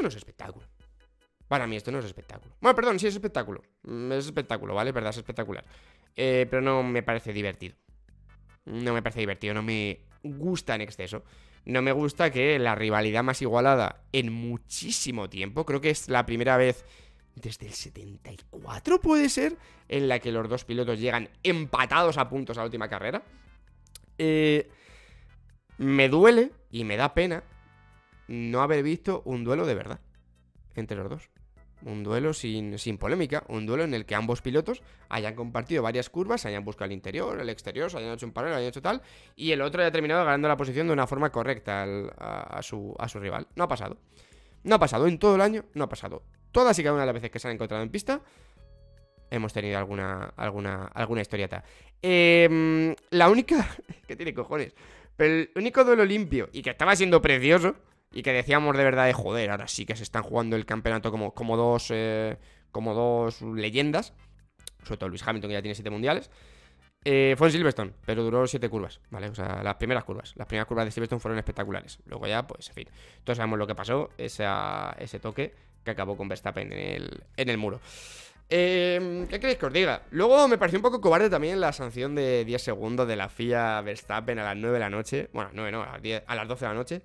no es espectáculo. Para mí esto no es espectáculo. Bueno, perdón, sí es espectáculo. Es espectáculo, ¿vale? Es verdad, es espectacular. Pero no me parece divertido. No me parece divertido, no me gusta en exceso. No me gusta que la rivalidad más igualada en muchísimo tiempo, creo que es la primera vez desde el 74, puede ser, en la que los dos pilotos llegan empatados a puntos a la última carrera. Me duele y me da pena no haber visto un duelo de verdad entre los dos. Un duelo sin polémica, un duelo en el que ambos pilotos hayan compartido varias curvas, hayan buscado el interior, el exterior, se hayan hecho un paralelo, hayan hecho tal, y el otro haya terminado ganando la posición de una forma correcta a su rival. No ha pasado. No ha pasado en todo el año, no ha pasado. Todas y cada una de las veces que se han encontrado en pista hemos tenido alguna historieta. La única... que tiene cojones. Pero el único duelo limpio y que estaba siendo precioso y que decíamos de verdad de joder, ahora sí que se están jugando el campeonato como dos leyendas, sobre todo Lewis Hamilton, que ya tiene 7 mundiales, fue en Silverstone, pero duró 7 curvas, ¿vale? O sea, las primeras curvas de Silverstone fueron espectaculares. Luego ya, pues, en fin, todos sabemos lo que pasó, ese toque que acabó con Verstappen en el muro. ¿Qué queréis que os diga? Luego me pareció un poco cobarde también la sanción de 10 segundos de la FIA Verstappen a las 9 de la noche. Bueno, 9 no, a las 12 de la noche.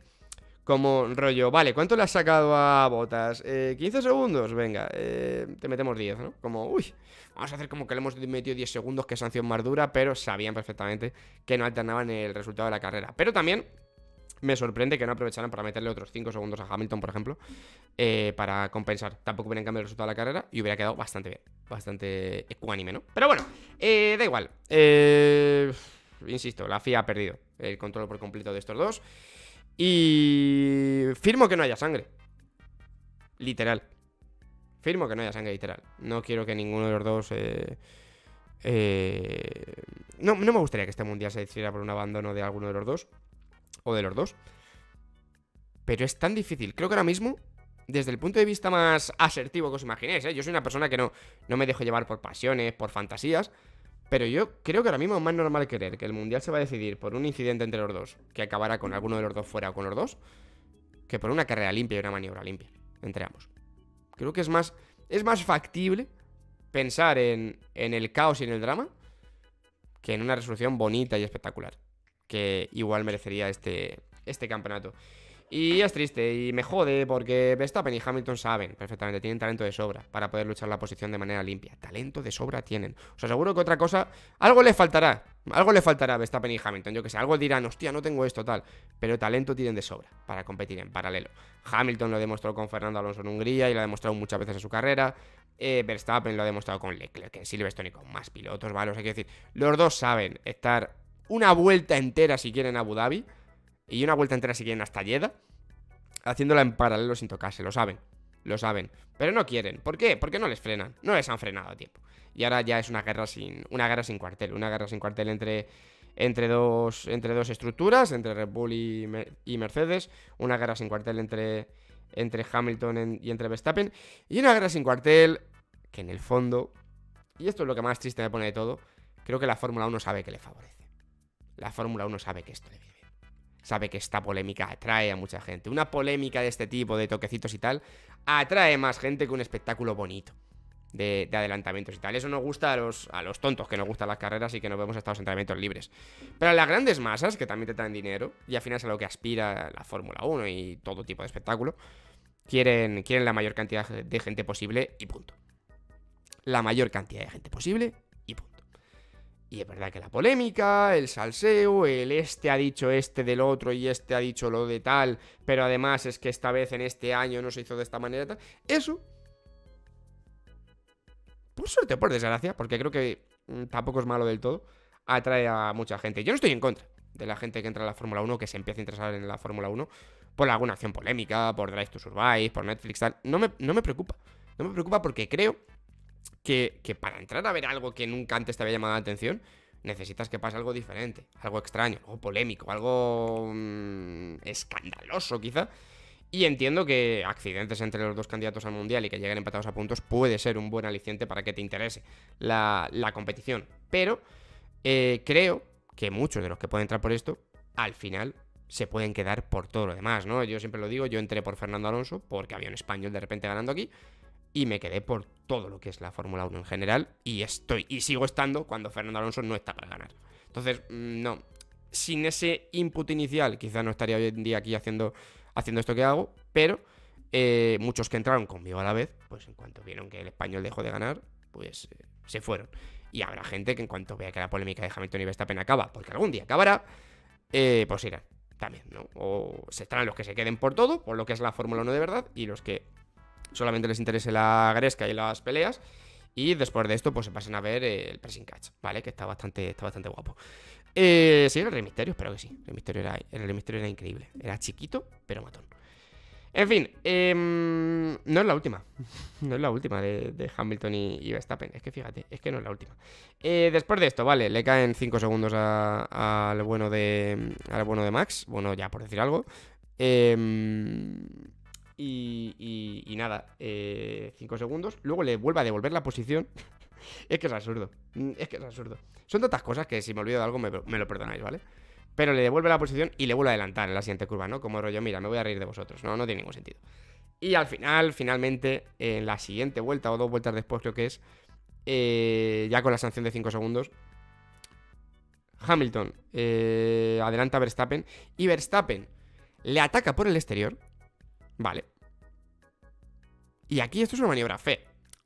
Como rollo, vale, ¿cuánto le has sacado a Bottas? 15 segundos, venga, te metemos 10, ¿no? Como, uy, vamos a hacer como que le hemos metido 10 segundos, que sanción más dura, pero sabían perfectamente que no alternaban el resultado de la carrera. Pero también me sorprende que no aprovecharan para meterle otros 5 segundos a Hamilton, por ejemplo, para compensar. Tampoco hubieran cambiado el resultado de la carrera y hubiera quedado bastante bien, bastante ecuánime, ¿no? Pero bueno, da igual. Insisto, la FIA ha perdido el control por completo de estos dos. Y firmo que no haya sangre. Literal. Firmo que no haya sangre, literal. No quiero que ninguno de los dos... No me gustaría que este mundial se decidiera por un abandono de alguno de los dos. O de los dos. Pero es tan difícil. Creo que ahora mismo, desde el punto de vista más asertivo que os imaginéis, yo soy una persona que no me dejo llevar por pasiones, por fantasías. Pero yo creo que ahora mismo es más normal creer que el mundial se va a decidir por un incidente entre los dos, que acabará con alguno de los dos fuera o con los dos, que por una carrera limpia y una maniobra limpia entre ambos. Creo que es más factible pensar en el caos y en el drama que en una resolución bonita y espectacular, que igual merecería este campeonato. Y es triste y me jode porque Verstappen y Hamilton saben perfectamente, tienen talento de sobra para poder luchar la posición de manera limpia. Talento de sobra tienen. Os aseguro que otra cosa, algo les faltará. Algo les faltará a Verstappen y Hamilton. Yo que sé, algo dirán, hostia, no tengo esto, tal. Pero talento tienen de sobra para competir en paralelo. Hamilton lo demostró con Fernando Alonso en Hungría y lo ha demostrado muchas veces en su carrera. Verstappen lo ha demostrado con Leclerc en Silverstone y con más pilotos malos. Hay que decir, los dos saben estar una vuelta entera si quieren a Abu Dhabi. Y una vuelta entera si quieren hasta Jeddah, haciéndola en paralelo sin tocarse, lo saben. lo saben, pero no quieren. ¿Por qué? Porque no les frenan, no les han frenado a tiempo. Y ahora ya es una guerra sin cuartel entre dos estructuras, entre Red Bull y Mercedes, una guerra sin cuartel entre Hamilton y entre Verstappen, y una guerra sin cuartel que en el fondo, y esto es lo que más triste me pone de todo, creo que la Fórmula 1 sabe que le favorece. La Fórmula 1 sabe que esto le viene. Sabe que esta polémica atrae a mucha gente. Una polémica de este tipo, de toquecitos y tal, atrae más gente que un espectáculo bonito de adelantamientos y tal. Eso nos gusta a los tontos que nos gustan las carreras y que nos vemos hasta los entrenamientos libres. Pero a las grandes masas, que también te traen dinero, y al final es a lo que aspira la Fórmula 1 y todo tipo de espectáculo, quieren la mayor cantidad de gente posible y punto. La mayor cantidad de gente posible y punto. Y es verdad que la polémica, el salseo, el este ha dicho este del otro y este ha dicho lo de tal, pero además es que esta vez en este año no se hizo de esta manera tal. Eso, por suerte o por desgracia, porque creo que tampoco es malo del todo, atrae a mucha gente. Yo no estoy en contra de la gente que entra a la Fórmula 1, que se empieza a interesar en la Fórmula 1 por alguna acción polémica, por Drive to Survive, por Netflix, tal. No me preocupa. No me preocupa porque creo que para entrar a ver algo que nunca antes te había llamado la atención, necesitas que pase algo diferente, algo extraño, algo polémico, algo escandaloso quizá. Y entiendo que accidentes entre los dos candidatos al Mundial y que lleguen empatados a puntos puede ser un buen aliciente para que te interese la competición. Pero creo que muchos de los que pueden entrar por esto, al final se pueden quedar por todo lo demás, ¿no? Yo siempre lo digo, yo entré por Fernando Alonso porque había un español de repente ganando aquí, y me quedé por todo lo que es la Fórmula 1 en general, y sigo estando cuando Fernando Alonso no está para ganar. Entonces, no, sin ese input inicial quizás no estaría hoy en día aquí haciendo esto que hago, pero muchos que entraron conmigo a la vez, pues en cuanto vieron que el español dejó de ganar, pues se fueron. Y habrá gente que en cuanto vea que la polémica de Hamilton y Verstappen acaba, porque algún día acabará, pues irán también, ¿no? O se estarán los que se queden por todo, por lo que es la Fórmula 1 de verdad, y los que solamente les interese la gresca y las peleas, y después de esto pues se pasen a ver el pressing catch, ¿vale? Que está bastante guapo. ¿Sí era el Rey Misterio? Espero que sí. El Rey Misterio era increíble. Era chiquito, pero matón. En fin, no es la última. No es la última de Hamilton y Verstappen. Es que fíjate, es que no es la última. Después de esto, vale, le caen 5 segundos al bueno de Max. Bueno, ya por decir algo. Y nada, 5 segundos. Luego le vuelve a devolver la posición. Es que es absurdo. Son tantas cosas que si me olvido de algo me lo perdonáis, ¿vale? Pero le devuelve la posición y le vuelve a adelantar en la siguiente curva, ¿no? Como rollo, mira, me voy a reír de vosotros. No tiene ningún sentido. Y al final, finalmente, en la siguiente vuelta o dos vueltas después creo que es, ya con la sanción de 5 segundos, Hamilton adelanta a Verstappen y Verstappen le ataca por el exterior. Vale. Y aquí esto es una maniobra fea.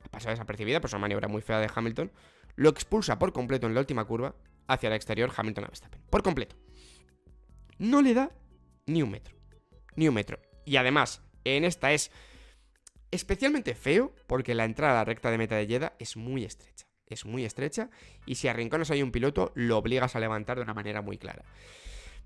Ha pasado desapercibida, pero es una maniobra muy fea de Hamilton. Lo expulsa por completo en la última curva hacia el exterior Hamilton a Verstappen. Por completo. No le da ni un metro. Ni un metro. Y además, en esta es especialmente feo porque la entrada a la recta de meta de Jeddah es muy estrecha. Es muy estrecha. Y si arrinconas ahí un piloto, lo obligas a levantar de una manera muy clara.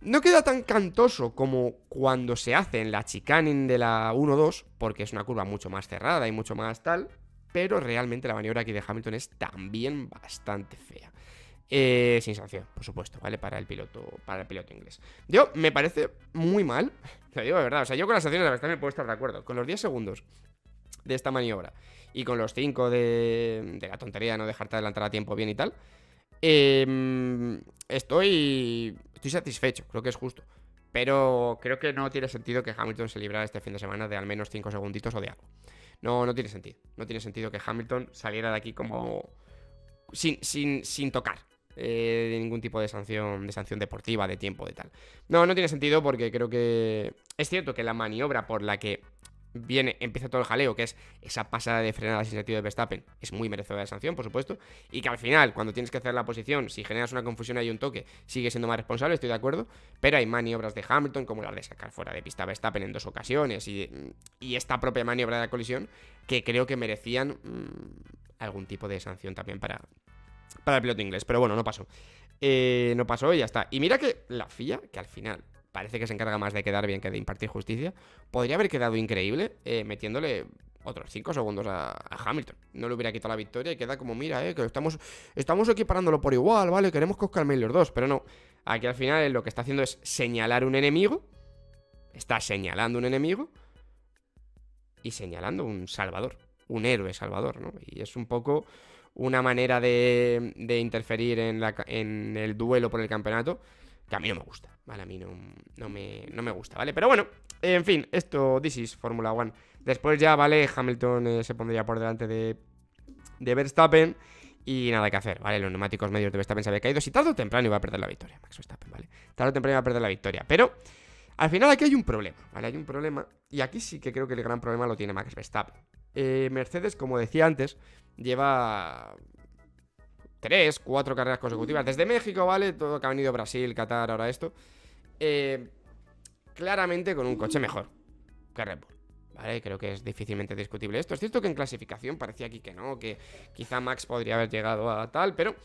No queda tan cantoso como cuando se hace en la chicane de la 1-2, porque es una curva mucho más cerrada y mucho más tal, pero realmente la maniobra aquí de Hamilton es también bastante fea. Sin sanción, por supuesto, ¿vale? Para el piloto inglés. Yo, me parece muy mal, lo digo de verdad, o sea, yo con las sanciones de Verstappen puedo estar de acuerdo, con los 10 segundos de esta maniobra y con los 5 de la tontería de no dejarte adelantar a tiempo bien y tal, estoy satisfecho, creo que es justo. Pero creo que no tiene sentido que Hamilton se librara este fin de semana de al menos 5 segunditos o de algo. No tiene sentido. No tiene sentido que Hamilton saliera de aquí como sin tocar ningún tipo de sanción deportiva, de tiempo, de tal. No tiene sentido porque creo que es cierto que la maniobra por la que empieza todo el jaleo, que es esa pasada de frenada sin sentido de Verstappen, es muy merecedora de sanción, por supuesto, y que al final, cuando tienes que hacer la posición, si generas una confusión y hay un toque, sigue siendo más responsable, estoy de acuerdo, pero hay maniobras de Hamilton, como las de sacar fuera de pista a Verstappen en 2 ocasiones, y esta propia maniobra de la colisión, que creo que merecían algún tipo de sanción también para el piloto inglés, pero bueno, no pasó. No pasó y ya está. Y mira que la FIA, que al final parece que se encarga más de quedar bien que de impartir justicia, podría haber quedado increíble metiéndole otros 5 segundos a Hamilton. No le hubiera quitado la victoria y queda como, mira, que estamos equiparándolo por igual, ¿vale? Queremos que os calméis los dos, pero no. Aquí al final lo que está haciendo es señalar un enemigo. Está señalando un enemigo y señalando un salvador, un héroe salvador, ¿no? Y es un poco una manera de interferir en el duelo por el campeonato que a mí no me gusta, ¿vale? A mí no me gusta, ¿vale? Pero bueno, en fin, esto, this is Fórmula 1. Después ya, ¿vale? Hamilton se pondría por delante de Verstappen y nada que hacer, ¿vale? Los neumáticos medios de Verstappen se habían caído. Si tarde o temprano iba a perder la victoria, Max Verstappen, ¿vale? Tarde o temprano iba a perder la victoria, pero al final aquí hay un problema, ¿vale? Hay un problema, y aquí sí que creo que el gran problema lo tiene Max Verstappen. Mercedes, como decía antes, lleva 3-4 carreras consecutivas desde México, ¿vale? Todo lo que ha venido Brasil, Qatar, ahora esto. Claramente con un coche mejor que Red Bull, ¿vale? Creo que es difícilmente discutible esto. Es cierto que en clasificación parecía aquí que no, que quizá Max podría haber llegado a tal, pero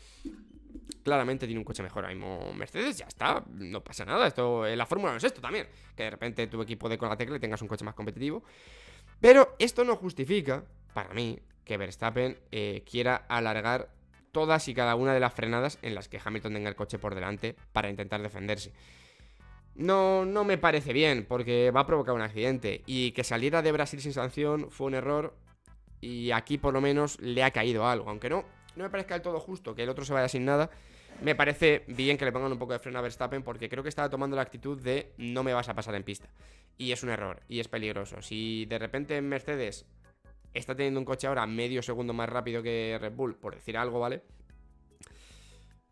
claramente tiene un coche mejor. Ahora mismo Mercedes, ya está, no pasa nada. Esto, la Fórmula 1 es esto también, que de repente tu equipo dé con la tecla y tengas un coche más competitivo. Pero esto no justifica, para mí, que Verstappen quiera alargar todas y cada una de las frenadas en las que Hamilton tenga el coche por delante para intentar defenderse. No me parece bien, porque va a provocar un accidente. Y que saliera de Brasil sin sanción fue un error, y aquí por lo menos le ha caído algo. Aunque no me parezca del todo justo que el otro se vaya sin nada, me parece bien que le pongan un poco de freno a Verstappen, porque creo que estaba tomando la actitud de no me vas a pasar en pista. Y es un error, y es peligroso. Si de repente Mercedes está teniendo un coche ahora medio segundo más rápido que Red Bull, por decir algo, ¿vale?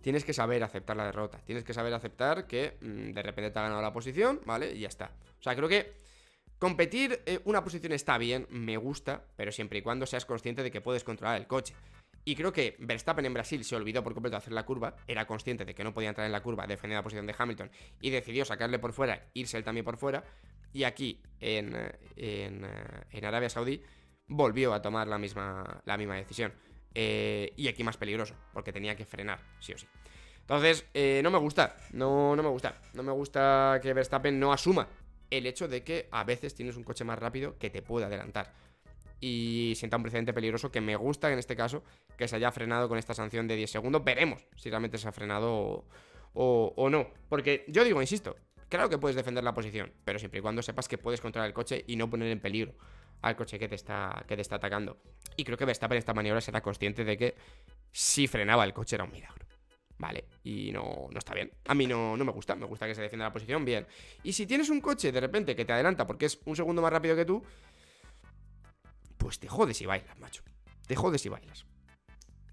Tienes que saber aceptar la derrota. Tienes que saber aceptar que de repente te ha ganado la posición, ¿vale? Y ya está. O sea, creo que competir una posición está bien, me gusta, pero siempre y cuando seas consciente de que puedes controlar el coche. Y creo que Verstappen en Brasil se olvidó por completo de hacer la curva. Era consciente de que no podía entrar en la curva, defender la posición de Hamilton, y decidió sacarle por fuera, irse él también por fuera. Y aquí, en Arabia Saudí, volvió a tomar la misma decisión. Y aquí más peligroso, porque tenía que frenar, sí o sí. Entonces, no me gusta, no me gusta. No me gusta que Verstappen no asuma el hecho de que a veces tienes un coche más rápido que te puede adelantar, y sienta un precedente peligroso, que me gusta en este caso que se haya frenado con esta sanción de 10 segundos. Veremos si realmente se ha frenado o no. Porque yo digo, insisto, claro que puedes defender la posición, pero siempre y cuando sepas que puedes controlar el coche y no poner en peligro al coche que te está atacando. Y creo que Verstappen en esta maniobra será consciente de que si frenaba el coche era un milagro, ¿vale? Y no está bien. A mí no me gusta. Me gusta que se defienda la posición bien. Y si tienes un coche de repente que te adelanta porque es un segundo más rápido que tú, pues te jodes y bailas, macho. Te jodes y bailas.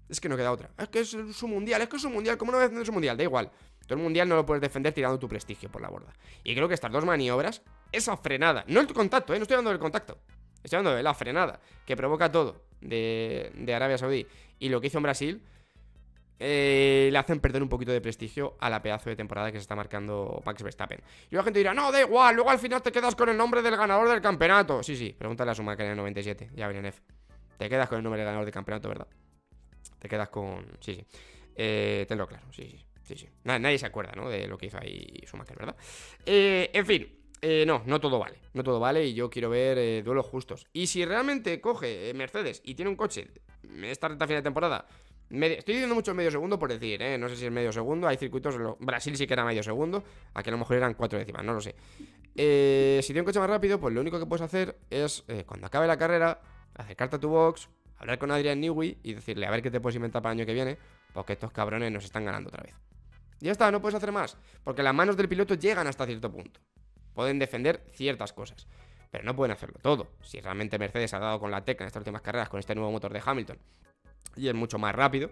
Es que no queda otra. Es que es un mundial. ¿Cómo no voy a defender su mundial? Da igual. Tú el mundial no lo puedes defender tirando tu prestigio por la borda. Y creo que estas dos maniobras, esa frenada, no el contacto, no estoy hablando del contacto, estoy hablando de la frenada que provoca todo de Arabia Saudí y lo que hizo en Brasil, le hacen perder un poquito de prestigio a la pedazo de temporada que se está marcando Max Verstappen. Y la gente dirá, no, da igual, luego al final te quedas con el nombre del ganador del campeonato. Sí, pregúntale a Schumacher en el 97, ya venía en F. Te quedas con el nombre del ganador del campeonato, ¿verdad? Te quedas con... Sí. Tenlo claro, sí. Nadie se acuerda, ¿no?, de lo que hizo ahí Schumacher, ¿verdad? En fin. No todo vale. No todo vale, y yo quiero ver duelos justos. Y si realmente coge Mercedes y tiene un coche esta recta final de temporada, estoy diciendo mucho medio segundo por decir, no sé si es medio segundo. Hay circuitos, Brasil sí que era medio segundo, aquí a lo mejor eran 4 décimas, no lo sé. Si tiene un coche más rápido, pues lo único que puedes hacer es, cuando acabe la carrera, acercarte a tu box, hablar con Adrian Newey y decirle, a ver qué te puedes inventar para el año que viene, porque estos cabrones nos están ganando otra vez. Ya está, no puedes hacer más, porque las manos del piloto llegan hasta cierto punto. Pueden defender ciertas cosas, pero no pueden hacerlo todo. Si realmente Mercedes ha dado con la tecla en estas últimas carreras con este nuevo motor de Hamilton y es mucho más rápido,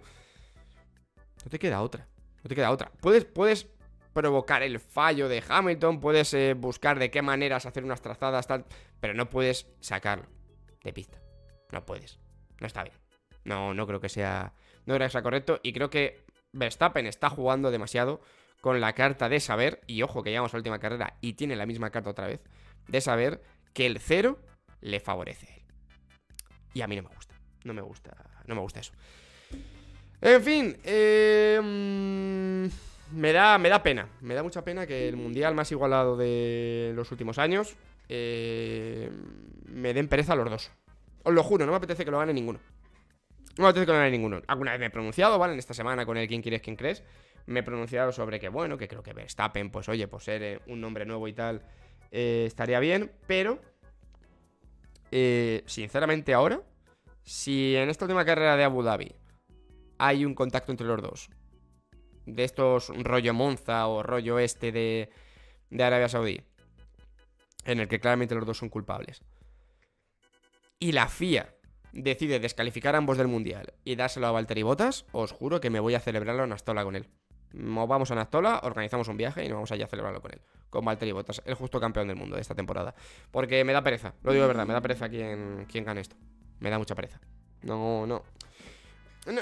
no te queda otra. No te queda otra. Puedes provocar el fallo de Hamilton, puedes buscar de qué maneras hacer unas trazadas, tal, pero no puedes sacarlo de pista. No puedes. No está bien. No creo que sea correcto, y creo que Verstappen está jugando demasiado con la carta de saber, y ojo que llegamos a la última carrera y tiene la misma carta otra vez, de saber que el cero le favorece a él. Y a mí no me gusta eso. En fin, me da pena, me da mucha pena que el mundial más igualado de los últimos años me den pereza a los dos. Os lo juro, no me apetece que lo gane ninguno. No me apetece que lo gane ninguno. Alguna vez me he pronunciado, ¿vale? En esta semana con el Quién Quieres, Quién Crees, me he pronunciado sobre que, bueno, que creo que Verstappen, pues oye, por ser un nombre nuevo y tal, estaría bien. Pero, sinceramente ahora, si en esta última carrera de Abu Dhabi hay un contacto entre los dos, de estos rollo Monza o rollo este de Arabia Saudí, en el que claramente los dos son culpables, y la FIA decide descalificar a ambos del Mundial y dárselo a Valtteri Bottas, os juro que me voy a celebrarlo en Astola con él. Nos vamos a Astola, organizamos un viaje y nos vamos allá a celebrarlo con él, con Valtteri Bottas, el justo campeón del mundo de esta temporada. Porque me da pereza, lo digo de verdad, me da pereza quien gane esto. Me da mucha pereza. No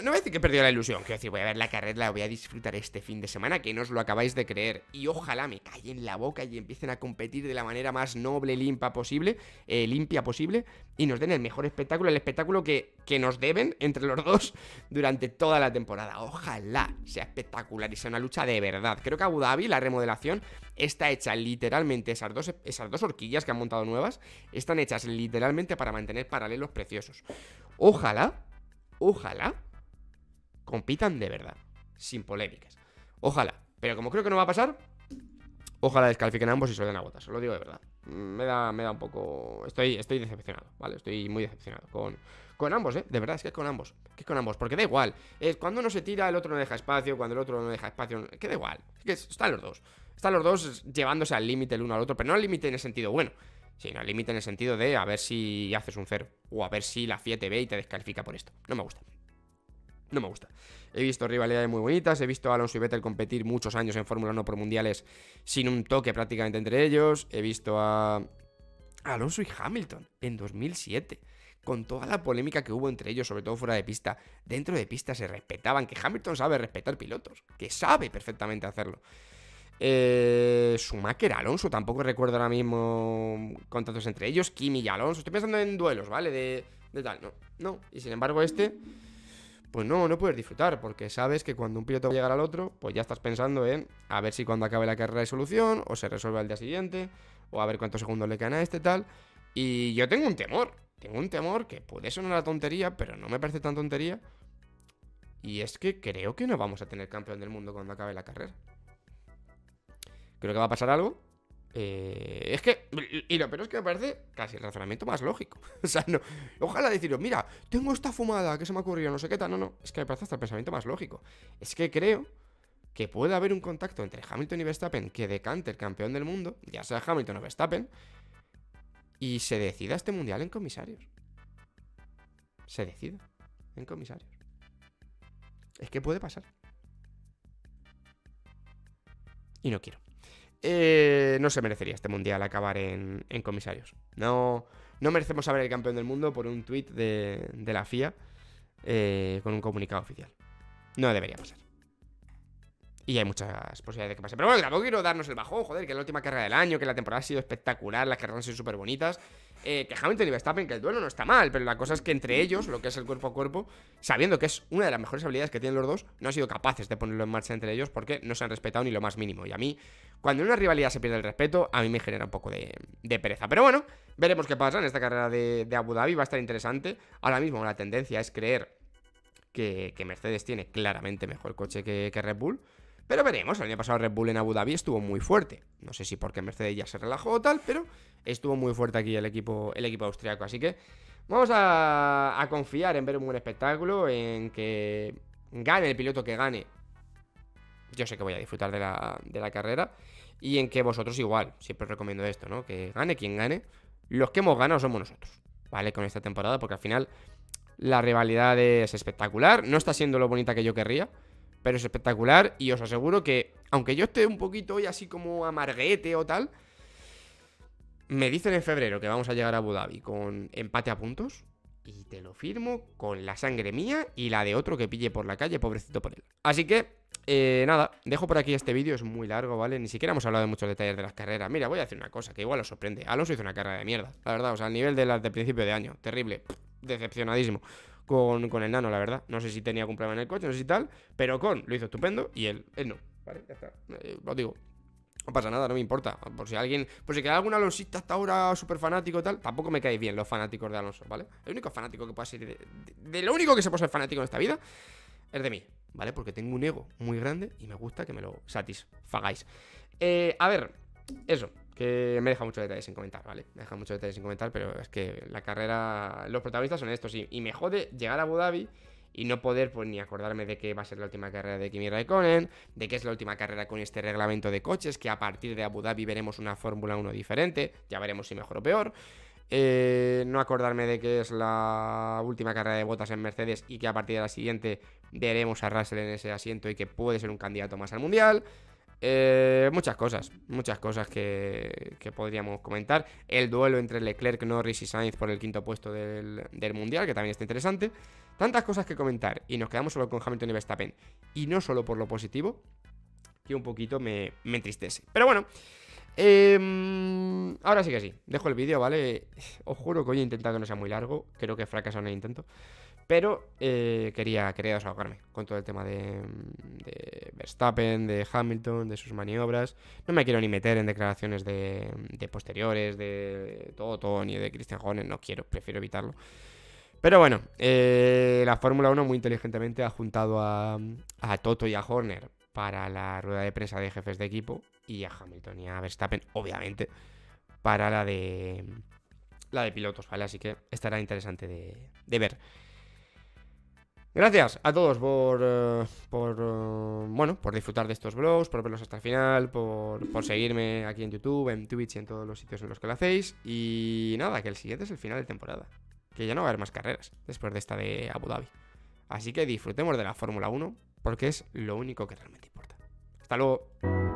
voy a decir que he perdido la ilusión. Quiero decir, voy a ver la carrera, la voy a disfrutar este fin de semana, que no os lo acabáis de creer. Y ojalá me callen la boca y empiecen a competir de la manera más noble, limpia posible, y nos den el mejor espectáculo, el espectáculo que nos deben entre los dos durante toda la temporada. Ojalá sea espectacular y sea una lucha de verdad. Creo que Abu Dhabi, la remodelación, está hecha literalmente, esas dos horquillas que han montado nuevas, están hechas literalmente para mantener paralelos preciosos. Ojalá compitan de verdad, sin polémicas. Ojalá, pero como creo que no va a pasar, ojalá descalifiquen a ambos y se lo den a Bottas, os lo digo de verdad. Me da un poco... Estoy decepcionado, ¿vale? Estoy muy decepcionado con ambos, ¿eh? De verdad, es que es con ambos. Que es con ambos, porque da igual. Es cuando uno se tira, el otro no deja espacio, cuando el otro no deja espacio... Que da igual, es que están los dos. Están los dos llevándose al límite el uno al otro, pero no al límite en el sentido bueno, sino al límite en el sentido de a ver si haces un cero, o a ver si la FIA te ve y te descalifica por esto. No me gusta. No me gusta. He visto rivalidades muy bonitas, he visto a Alonso y Vettel competir muchos años en Fórmula 1 por mundiales sin un toque prácticamente entre ellos. He visto a Alonso y Hamilton en 2007, con toda la polémica que hubo entre ellos, sobre todo fuera de pista. Dentro de pista se respetaban, que Hamilton sabe respetar pilotos, que sabe perfectamente hacerlo. Schumacher, Alonso, tampoco recuerdo ahora mismo contratos entre ellos. Kimi y Alonso, estoy pensando en duelos, ¿vale? De tal, no. Y sin embargo este... pues no puedes disfrutar, porque sabes que cuando un piloto va a llegar al otro, pues ya estás pensando en a ver si cuando acabe la carrera hay solución, o se resuelve al día siguiente, o a ver cuántos segundos le quedan a este tal. Y yo tengo un temor, que puede sonar una tontería, pero no me parece tan tontería, y es que creo que no vamos a tener campeón del mundo cuando acabe la carrera. Creo que va a pasar algo. Es que, y lo peor es que me parece casi el razonamiento más lógico. O sea, no, ojalá deciros, mira, tengo esta fumada que se me ha ocurrido, no sé qué tal. No, es que me parece hasta el pensamiento más lógico. Es que creo que puede haber un contacto entre Hamilton y Verstappen que decante el campeón del mundo, ya sea Hamilton o Verstappen, y se decida este mundial en comisarios. Se decida en comisarios. Es que puede pasar. Y no quiero. No se merecería este mundial acabar en comisarios. No merecemos saber el campeón del mundo por un tuit de la FIA con un comunicado oficial. No debería pasar. Y hay muchas posibilidades de que pase. Pero bueno, tampoco quiero darnos el bajón, joder, que es la última carrera del año, que la temporada ha sido espectacular, las carreras han sido súper bonitas. Que Hamilton y Verstappen, que el duelo no está mal, pero la cosa es que entre ellos, lo que es el cuerpo a cuerpo, sabiendo que es una de las mejores habilidades que tienen los dos, no han sido capaces de ponerlo en marcha entre ellos porque no se han respetado ni lo más mínimo. Y a mí, cuando en una rivalidad se pierde el respeto, a mí me genera un poco de pereza. Pero bueno, veremos qué pasa en esta carrera de Abu Dhabi, va a estar interesante. Ahora mismo la tendencia es creer que Mercedes tiene claramente mejor coche que Red Bull. Pero veremos, el año pasado Red Bull en Abu Dhabi estuvo muy fuerte. No sé si porque Mercedes ya se relajó o tal, pero estuvo muy fuerte aquí el equipo austriaco. Así que vamos a confiar en ver un buen espectáculo, en que gane el piloto que gane. Yo sé que voy a disfrutar de la carrera, y en que vosotros igual, siempre os recomiendo esto, ¿no? Que gane quien gane, los que hemos ganado somos nosotros, ¿vale? Con esta temporada, porque al final la rivalidad es espectacular, no está siendo lo bonita que yo querría, pero es espectacular, y os aseguro que, aunque yo esté un poquito hoy así como amarguete o tal, me dicen en febrero que vamos a llegar a Abu Dhabi con empate a puntos, y te lo firmo con la sangre mía y la de otro que pille por la calle, pobrecito por él. Así que, nada, dejo por aquí este vídeo, es muy largo, ¿vale? Ni siquiera hemos hablado de muchos detalles de las carreras. Mira, voy a decir una cosa que igual os sorprende. Alonso hizo una carrera de mierda, la verdad, o sea, al nivel de las de principio de año, terrible, decepcionadísimo. Con el nano, la verdad. No sé si tenía algún problema en el coche, no sé si tal, pero Ocon lo hizo estupendo y él no, ¿vale? Ya está, lo digo. No pasa nada, no me importa. Por si alguien, por si queda algún alonsista hasta ahora súper fanático y tal, tampoco me caéis bien los fanáticos de Alonso, ¿vale? El único fanático que pueda ser de lo único que se puede ser fanático en esta vida es de mí, ¿vale? Porque tengo un ego muy grande y me gusta que me lo satisfagáis. A ver, eso, que me deja muchos detalles sin comentar, ¿vale? Me deja muchos detalles sin comentar, pero es que la carrera, los protagonistas son estos, y me jode llegar a Abu Dhabi y no poder, pues, ni acordarme de que va a ser la última carrera de Kimi Raikkonen, de que es la última carrera con este reglamento de coches, que a partir de Abu Dhabi veremos una Fórmula 1 diferente, ya veremos si mejor o peor. No acordarme de que es la última carrera de Bottas en Mercedes y que a partir de la siguiente veremos a Russell en ese asiento y que puede ser un candidato más al Mundial. Muchas cosas que podríamos comentar. El duelo entre Leclerc, Norris y Sainz por el quinto puesto del Mundial, que también está interesante. Tantas cosas que comentar y nos quedamos solo con Hamilton y Verstappen. Y no solo por lo positivo, que un poquito me entristece. Pero bueno, ahora sí que sí, dejo el vídeo, ¿vale? Os juro que hoy he intentado que no sea muy largo, creo que he fracasado en el intento. Pero quería desahogarme con todo el tema de Verstappen, de Hamilton, de sus maniobras. No me quiero ni meter en declaraciones de posteriores, de todo, ni de Christian Horner, no quiero, prefiero evitarlo. Pero bueno, la Fórmula 1 muy inteligentemente ha juntado a Toto y a Horner para la rueda de prensa de jefes de equipo, y a Hamilton y a Verstappen, obviamente, para la de pilotos, ¿vale? Así que estará interesante de ver. Gracias a todos por disfrutar de estos vlogs, por verlos hasta el final, por seguirme aquí en YouTube, en Twitch y en todos los sitios en los que lo hacéis. Y nada, que el siguiente es el final de temporada, que ya no va a haber más carreras después de esta de Abu Dhabi. Así que disfrutemos de la Fórmula 1, porque es lo único que realmente importa. Hasta luego.